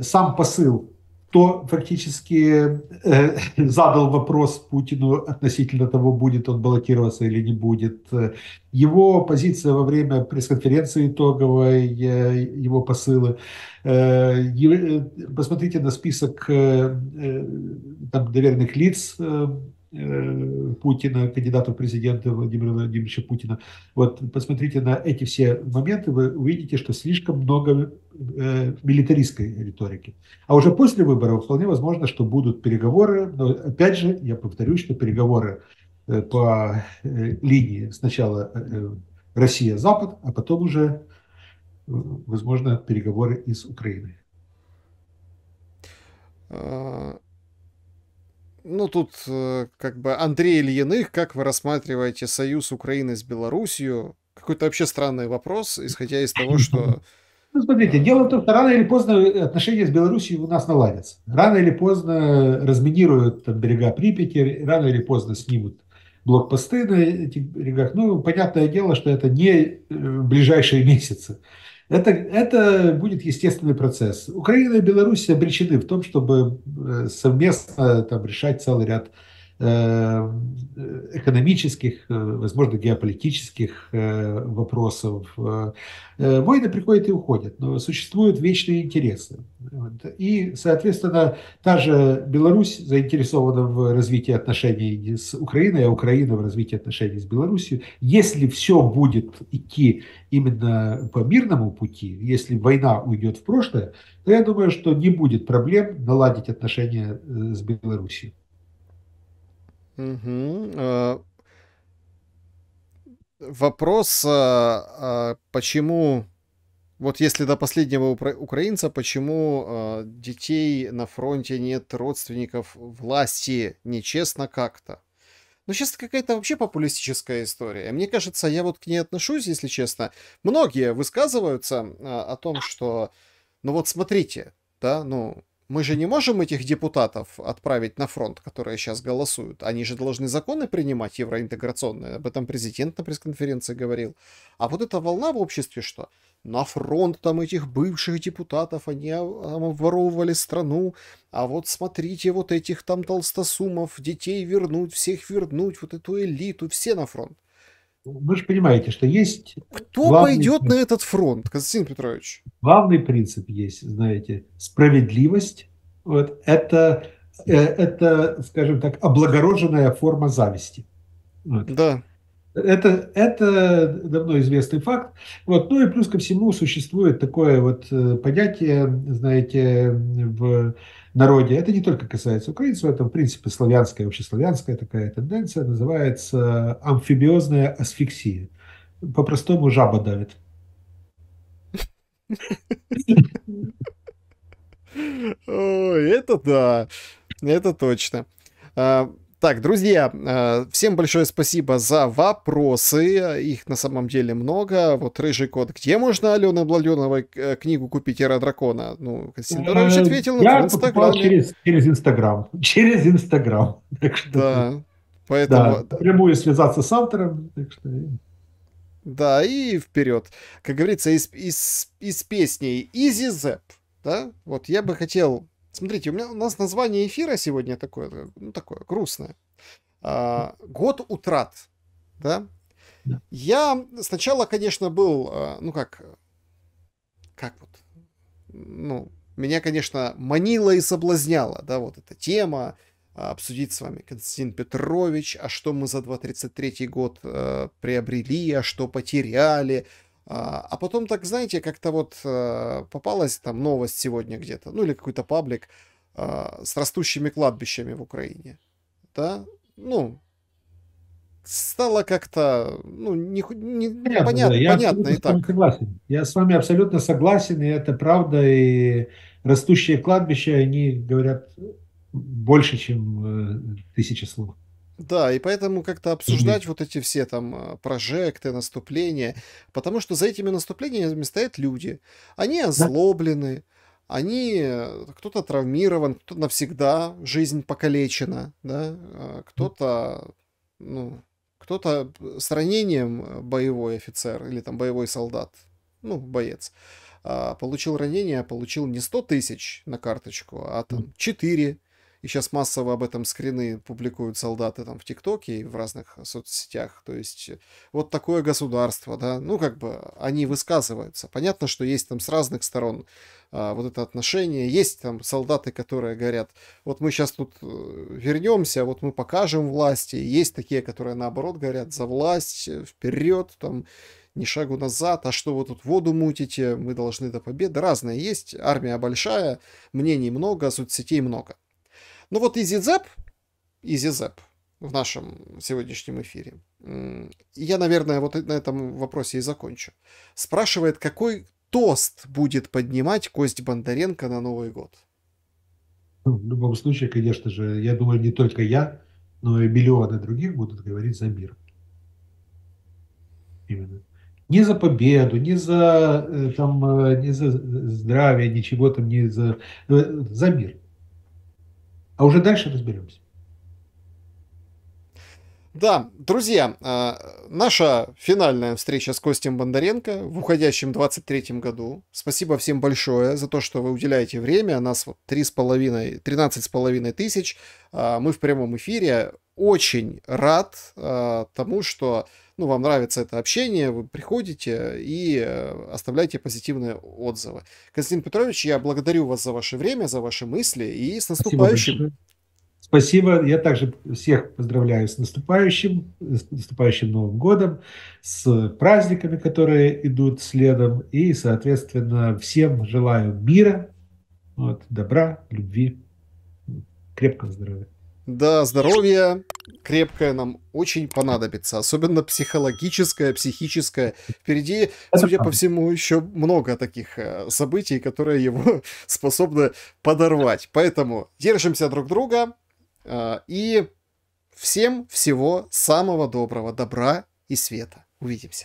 Сам посыл, кто фактически задал вопрос Путину относительно того, будет он баллотироваться или не будет. Его позиция во время пресс-конференции итоговой, его посылы. Посмотрите на список там, доверенных лиц Путина, кандидата в президенты Владимира Владимировича Путина. Вот посмотрите на эти все моменты, вы увидите, что слишком много милитаристской риторики. А уже после выборов вполне возможно, что будут переговоры, но опять же, я повторюсь, что переговоры по линии сначала Россия-Запад, а потом уже, возможно, переговоры из Украины. Ну, тут как бы Андрей Ильиных, как вы рассматриваете союз Украины с Беларусью? Какой-то вообще странный вопрос, исходя из того, что... Ну, смотрите, дело в том, что рано или поздно отношения с Беларусью у нас наладятся. Рано или поздно разминируют там, берега Припяти, рано или поздно снимут блокпосты на этих берегах. Ну, понятное дело, что это не ближайшие месяцы. Это будет естественный процесс. Украина и Беларусь обречены в том, чтобы совместно там, решать целый ряд экономических, возможно, геополитических вопросов. Войны приходят и уходят, но существуют вечные интересы. И, соответственно, та же Беларусь заинтересована в развитии отношений с Украиной, а Украина в развитии отношений с Беларусью. Если все будет идти именно по мирному пути, если война уйдет в прошлое, то я думаю, что не будет проблем наладить отношения с Беларусью. Угу. Вопрос, почему, вот если до последнего украинца, почему детей на фронте нет, родственников власти, нечестно как-то? Ну, сейчас какая-то вообще популистическая история. Мне кажется, я вот к ней отношусь, если честно. Многие высказываются о том, что, ну вот смотрите, да, ну... Мы же не можем этих депутатов отправить на фронт, которые сейчас голосуют. Они же должны законы принимать евроинтеграционные. Об этом президент на пресс-конференции говорил. А вот эта волна в обществе, что на фронт там этих бывших депутатов, они обворовывали страну. А вот смотрите, вот этих там толстосумов, детей вернуть, всех вернуть, вот эту элиту, все на фронт. Вы же понимаете, что есть... Кто пойдет на этот фронт, Константин Петрович? Главный принцип есть, знаете, справедливость. Вот, это, скажем так, облагороженная форма зависти. Вот. Да. Это давно известный факт. Вот, ну и плюс ко всему существует такое вот понятие, знаете, в народе, это не только касается украинцев, это в принципе славянская, общеславянская такая тенденция, называется амфибиозная асфиксия. По-простому жаба давит. Это да, это точно. Так, друзья, всем большое спасибо за вопросы, их на самом деле много. Вот рыжий кот, где можно Алены Младеновой книгу купить «Эра Дракона»? Ну, Константин Петрович ответил, я покупал через Инстаграм, через Инстаграм. Да, поэтому... Да, прямую связаться с автором, так что... Да, и вперед. Как говорится, из песни «Изи Зэп», да? Вот я бы хотел... Смотрите, у нас название эфира сегодня такое, ну, такое грустное. «Год утрат». Да? Да. Я сначала, конечно, был, ну как вот, ну, меня, конечно, манила и соблазняла, да, вот эта тема, обсудить с вами Константин Петрович, а что мы за 2023 год приобрели, а что потеряли. А потом, так знаете, как-то вот попалась там новость сегодня где-то, ну или какой-то паблик с растущими кладбищами в Украине, да, ну, стало как-то, ну, непонятно, да, и так. Согласен. Я с вами абсолютно согласен, и это правда, и растущие кладбища, они говорят больше, чем 1000 слов. Да, и поэтому как-то обсуждать вот эти все там прожекты, наступления, потому что за этими наступлениями стоят люди. Они озлоблены, они, кто-то травмирован, кто-то навсегда, жизнь покалечена, да? Кто-то, ну, кто-то с ранением, боевой офицер или там боевой солдат, ну, боец, получил ранение, получил не 100 тысяч на карточку, а там 4. И сейчас массово об этом скрины публикуют солдаты там в ТикТоке и в разных соцсетях. То есть вот такое государство, да, ну как бы они высказываются. Понятно, что есть там с разных сторон вот это отношение. Есть там солдаты, которые говорят, вот мы сейчас тут вернемся, вот мы покажем власти. Есть такие, которые наоборот говорят, за власть, вперед, там, ни шагу назад, а что вы тут воду мутите, мы должны до победы. Разные есть, армия большая, мнений много, соцсетей много. Ну вот Изи Зэп в нашем сегодняшнем эфире. Я, наверное, вот на этом вопросе и закончу. Спрашивает, какой тост будет поднимать Кость Бондаренко на Новый год? Ну, в любом случае, конечно же, я думаю, не только я, но и миллионы других будут говорить за мир. Именно. Не за победу, не за, там, не за здравие, ничего там, не за... За мир. А уже дальше разберемся. Да, друзья, наша финальная встреча с Костем Бондаренко в уходящем 23-м году. Спасибо всем большое за то, что вы уделяете время. Нас вот 13,5 тысяч. Мы в прямом эфире. Очень рад тому, что, ну, вам нравится это общение, вы приходите и оставляйте позитивные отзывы. Константин Петрович, я благодарю вас за ваше время, за ваши мысли и с наступающим. Спасибо. Я также всех поздравляю с наступающим Новым годом, с праздниками, которые идут следом. И, соответственно, всем желаю мира, вот, добра, любви, крепкого здоровья. Да, здоровье крепкое нам очень понадобится, особенно психологическое, психическое. Впереди, судя по всему, еще много таких событий, которые его способны подорвать. Поэтому держимся друг друга и всем всего самого доброго, добра и света. Увидимся.